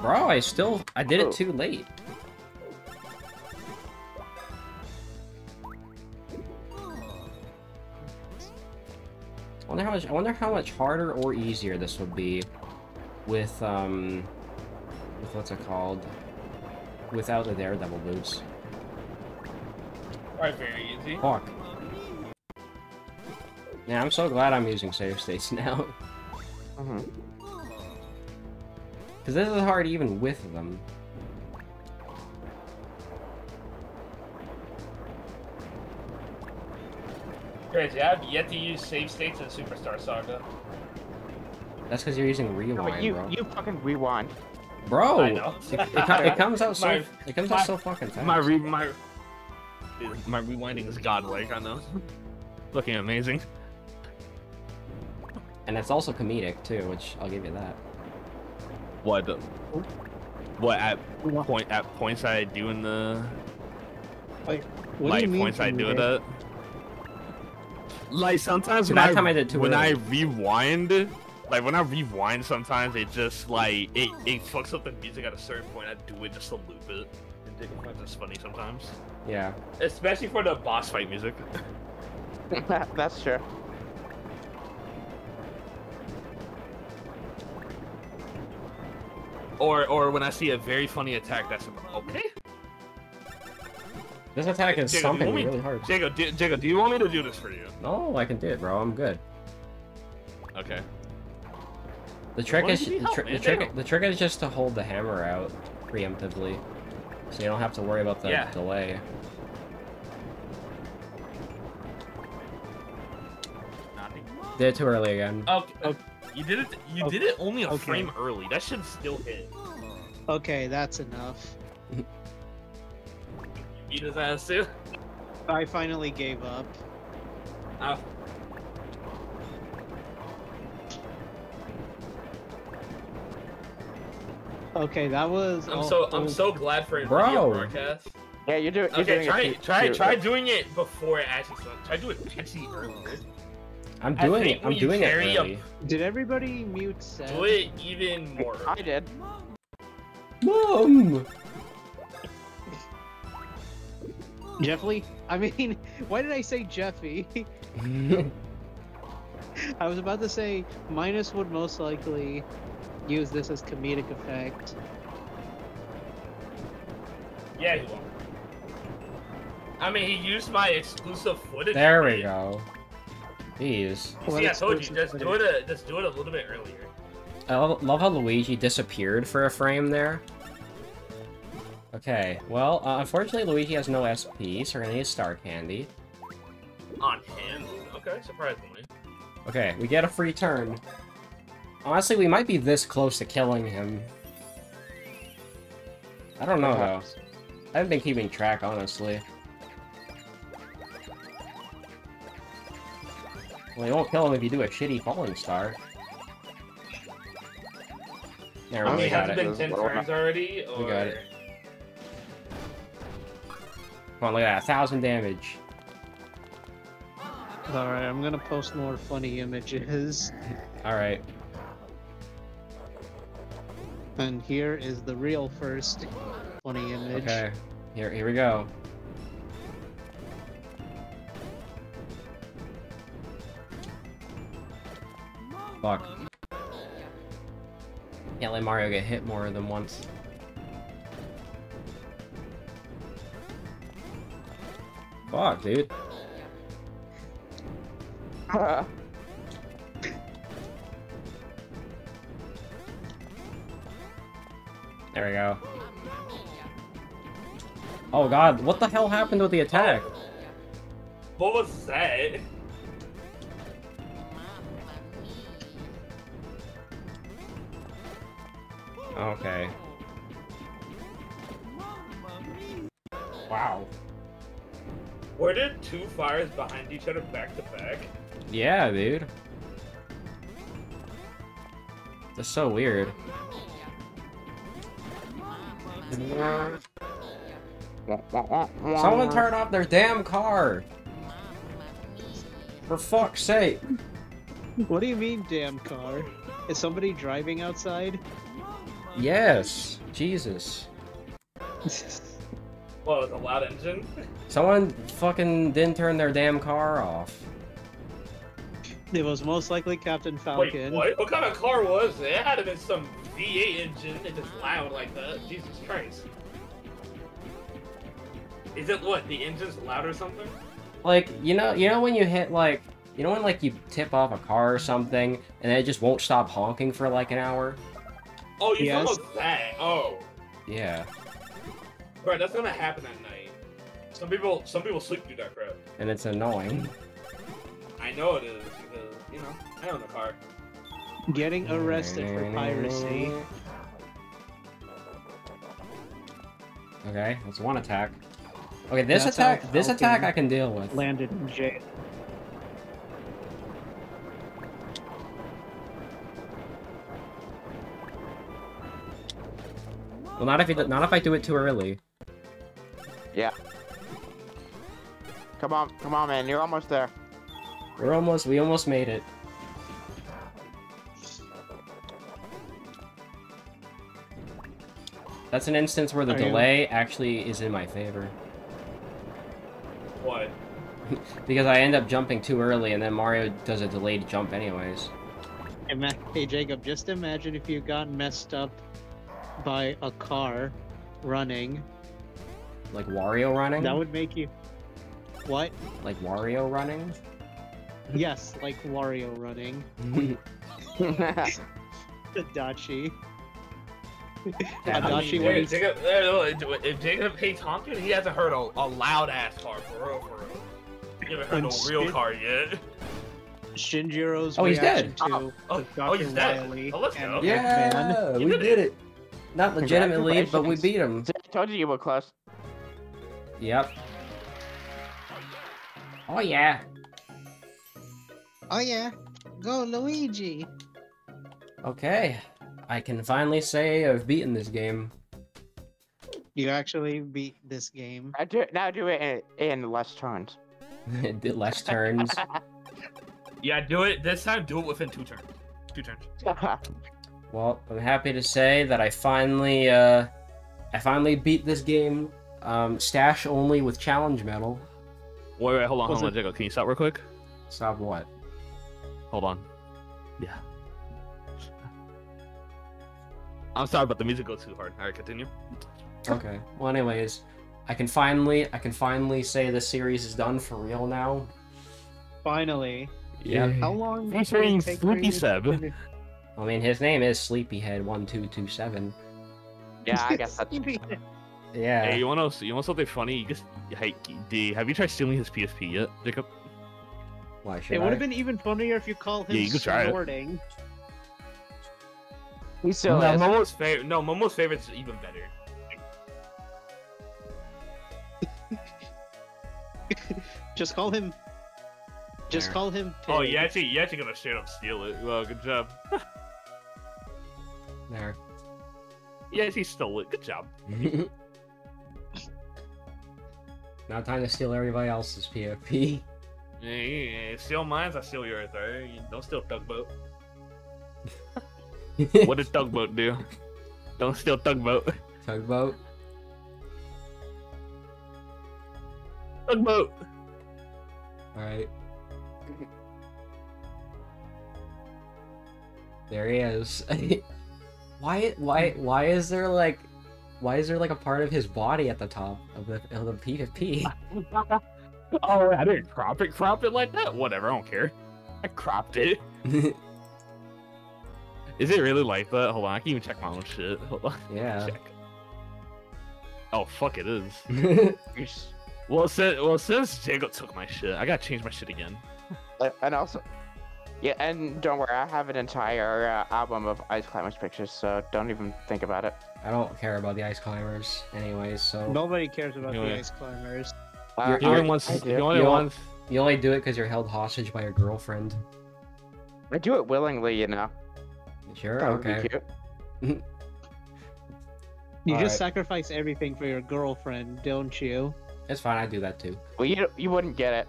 Bro, I did it too late. I wonder how much harder or easier this would be with what's it called? Without the Daredevil boots. Alright, very easy. Fuck. Yeah, I'm so glad I'm using save states now. Because this is hard even with them. Crazy, I have yet to use save states in Superstar Saga. That's because you're using rewind, bro. You fucking rewind. Bro! I know. It comes out so, it comes out so fucking fast. My rewinding is godlike on those. Looking amazing. And it's also comedic, too, which I'll give you that. What points I do in the like points I do that. Like sometimes when I rewind, sometimes it just like it fucks up the music at a certain point. I do it just to loop it. It's just funny sometimes. Yeah. Especially for the boss fight music. That's true. Or when I see a very funny attack, that's okay. This attack is something really hard. Jago, do you want me to do this for you? No, I can do it, bro. I'm good. Okay. The trick is just to hold the hammer out preemptively, so you don't have to worry about the delay. Did it too early again. Okay. You did it only a frame early. That should still hit. Okay, that's enough. You beat his ass too? I finally gave up. Okay, that was. I'm so glad for it. Bro. Broadcast. Yeah, you're doing. Try doing it before it actually starts. Try doing it actually earlier. I'm doing it. Did everybody mute Seth? Do it even more. I did. Mom! Jeffley? I mean, why did I say Jeffy? I was about to say, Minus would most likely use this as comedic effect. Yeah, he will. I mean, he used my exclusive footage. There we go. Jeez. You see, I told you, just do it a little bit earlier. I love how Luigi disappeared for a frame there. Okay, well, unfortunately Luigi has no SP, so we're gonna need Star Candy. On him? Okay, surprisingly. Okay, we get a free turn. Honestly, we might be this close to killing him. I don't know how. I haven't been keeping track, honestly. Well, you won't kill him if you do a shitty Falling Star. There, we got it. Been 10 turns already, or... We got it. Come on, look at that. 1,000 damage. Alright, I'm gonna post more funny images. Alright. And here is the real first funny image. Okay. Here we go. Fuck. Can't let Mario get hit more than once. Fuck, dude. There we go. Oh god, what the hell happened with the attack? What was that? Okay. Wow. Where did two fires behind each other back to back? Yeah, dude. That's so weird. Someone turn off their damn car! For fuck's sake! What do you mean, damn car? Is somebody driving outside? Yes! Jesus. What, with a loud engine? Someone fucking didn't turn their damn car off. It was most likely Captain Falcon. Wait, what? What kind of car was it? It had to have been some V8 engine. It's just loud like that. Jesus Christ. Is it what? The engine's loud or something? Like, you know when you hit like, you know when like you tip off a car or something, and it just won't stop honking for like an hour? Oh, you almost that? Oh. Yeah. Bro, that's gonna happen at night. Some people sleep through that crap. And it's annoying. I know it is, because, you know, I own the car. Getting arrested for piracy. Okay, that's one attack. Okay, this attack I can deal with. Landed in jail. Well, not if I do it too early. Yeah. Come on, man, you're almost there. We almost made it. That's an instance where the delay actually is in my favor. What? Because I end up jumping too early, and then Mario does a delayed jump anyways. Hey, Jacob, just imagine if you got messed up by a car running. Like Wario running? That would make you... What? Like Wario running? Yes, like Wario running. Adachi. Adachi wins. If Jacob hates honking, he hasn't heard a loud-ass car, for real, for real. You haven't heard a real car yet. Shinjiro's reaction to Dr. Wily. Oh, let's go. Yeah, we did it. Not legitimately, but we beat him. I told you were close. Yep. Oh, yeah. Oh yeah, go Luigi! Okay, I can finally say I've beaten this game. You actually beat this game. Now do it in less turns. Less turns? Yeah, do it this time, do it within 2 turns. 2 turns. Well, I'm happy to say that I finally beat this game, stash only with Challenge Medal. Wait, hold on, Jacob, can you stop real quick? Stop what? Hold on. Yeah. I'm sorry, but the music goes too hard. All right, continue. Okay. Well, anyways, I can finally say the series is done for real now. Finally. Yeah. How long? Featuring Sleepy Seb. I mean, his name is Sleepyhead1227. Yeah, I guess that's. Yeah. Hey, you want something funny? Have you tried stealing his PSP yet, Jacob? Why should I? It would have been even funnier if you called him snorting. He still has. No, Momo's favorite's even better. Just call him. Just call him. Pig. Oh, you're actually gonna straight up steal it. Well, good job. There. Yes, he stole it. Good job. Now time to steal everybody else's PFP. Yeah, steal mine, I steal yours, alright? Don't steal Tugboat. What did Tugboat do? Don't steal Tugboat. Tugboat? Tugboat! Alright. There he is. Why is there like a part of his body at the top of the PFP? Oh, I didn't crop it like that. Whatever, I don't care. I cropped it. Is it really like that? Hold on, I can even check my own shit. Hold on. Yeah. Check. Oh, fuck, it is. Well, since Jago took my shit, I gotta change my shit again. And also, yeah, and don't worry, I have an entire album of Ice Climbers pictures, so don't even think about it. I don't care about the Ice Climbers, anyways. So nobody cares about the Ice Climbers. You only do it because you're held hostage by your girlfriend. I do it willingly, you know. Sure. That would be cute. You just sacrifice everything for your girlfriend, don't you? It's fine. I do that too. Well, you wouldn't get it.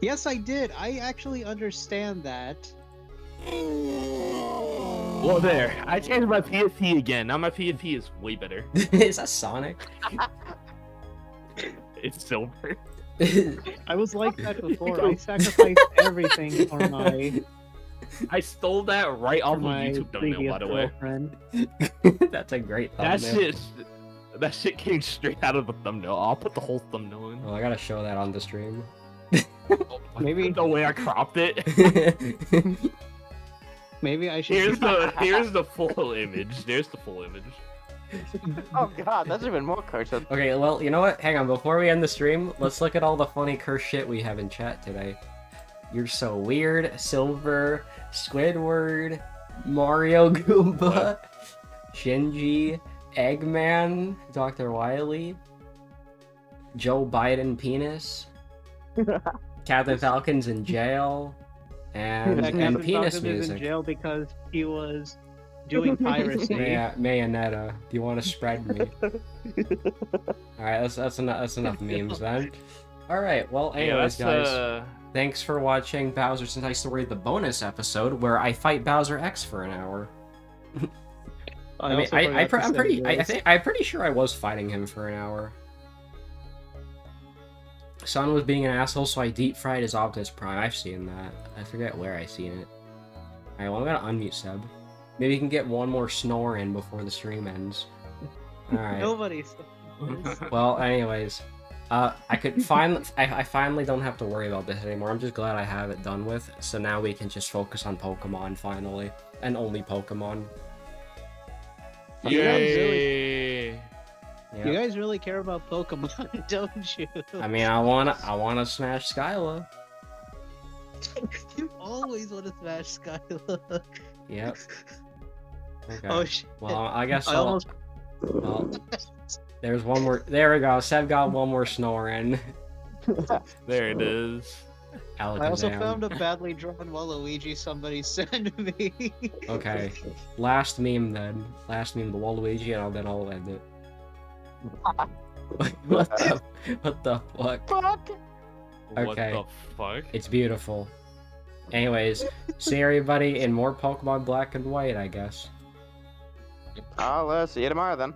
Yes, I did. I actually understand that. Well, there. I changed my PFP again. Now my PFP is way better. Is that Sonic? It's silver. I was like that before. I sacrificed everything for my. I stole that right off of YouTube thumbnail, by the way. That's a great thumbnail. That shit came straight out of the thumbnail. I'll put the whole thumbnail in. Oh, I gotta show that on the stream. Maybe the way I cropped it. Maybe I should. Here's the full image. There's the full image. Oh god, that's even more cursed. Okay, well, you know what? Hang on, before we end the stream, let's look at all the funny curse shit we have in chat today. You're so weird, Silver, Squidward, Mario Goomba, Shinji, Eggman, Dr. Wily, Joe Biden penis, Captain Falcon's in jail, and penis Falcon music. Is in jail because he was doing piracy. Bayonetta, do you want to spread me? Alright, that's enough memes then. Alright, well, anyways, guys, thanks for watching Bowser's Entire Story, the bonus episode where I fight Bowser X for an hour. I mean, I'm pretty sure I was fighting him for an hour. Son was being an asshole, so I deep fried his Optimus Prime. I've seen that. I forget where I seen it. Alright, well, I'm gonna unmute Seb. Maybe you can get one more snore in before the stream ends. Alright. Nobody snores. Well, anyways. I finally don't have to worry about this anymore. I'm just glad I have it done with. So now we can just focus on Pokemon finally. And only Pokemon. Yay! Yeah. You guys really care about Pokemon, don't you? I mean, I wanna smash Skyla. You always wanna smash Skyla. Yep. Okay. Oh shit. Well, I guess Well, there's one more. There we go. Seb got one more snore in. There it is. Alakazam. I also found a badly drawn Waluigi somebody sent me. Okay. Last meme then. Last meme, the Waluigi, and then I'll end it. What the fuck? Okay. What the fuck? It's beautiful. Anyways, see everybody in more Pokemon Black and White, I guess. I'll see you tomorrow then.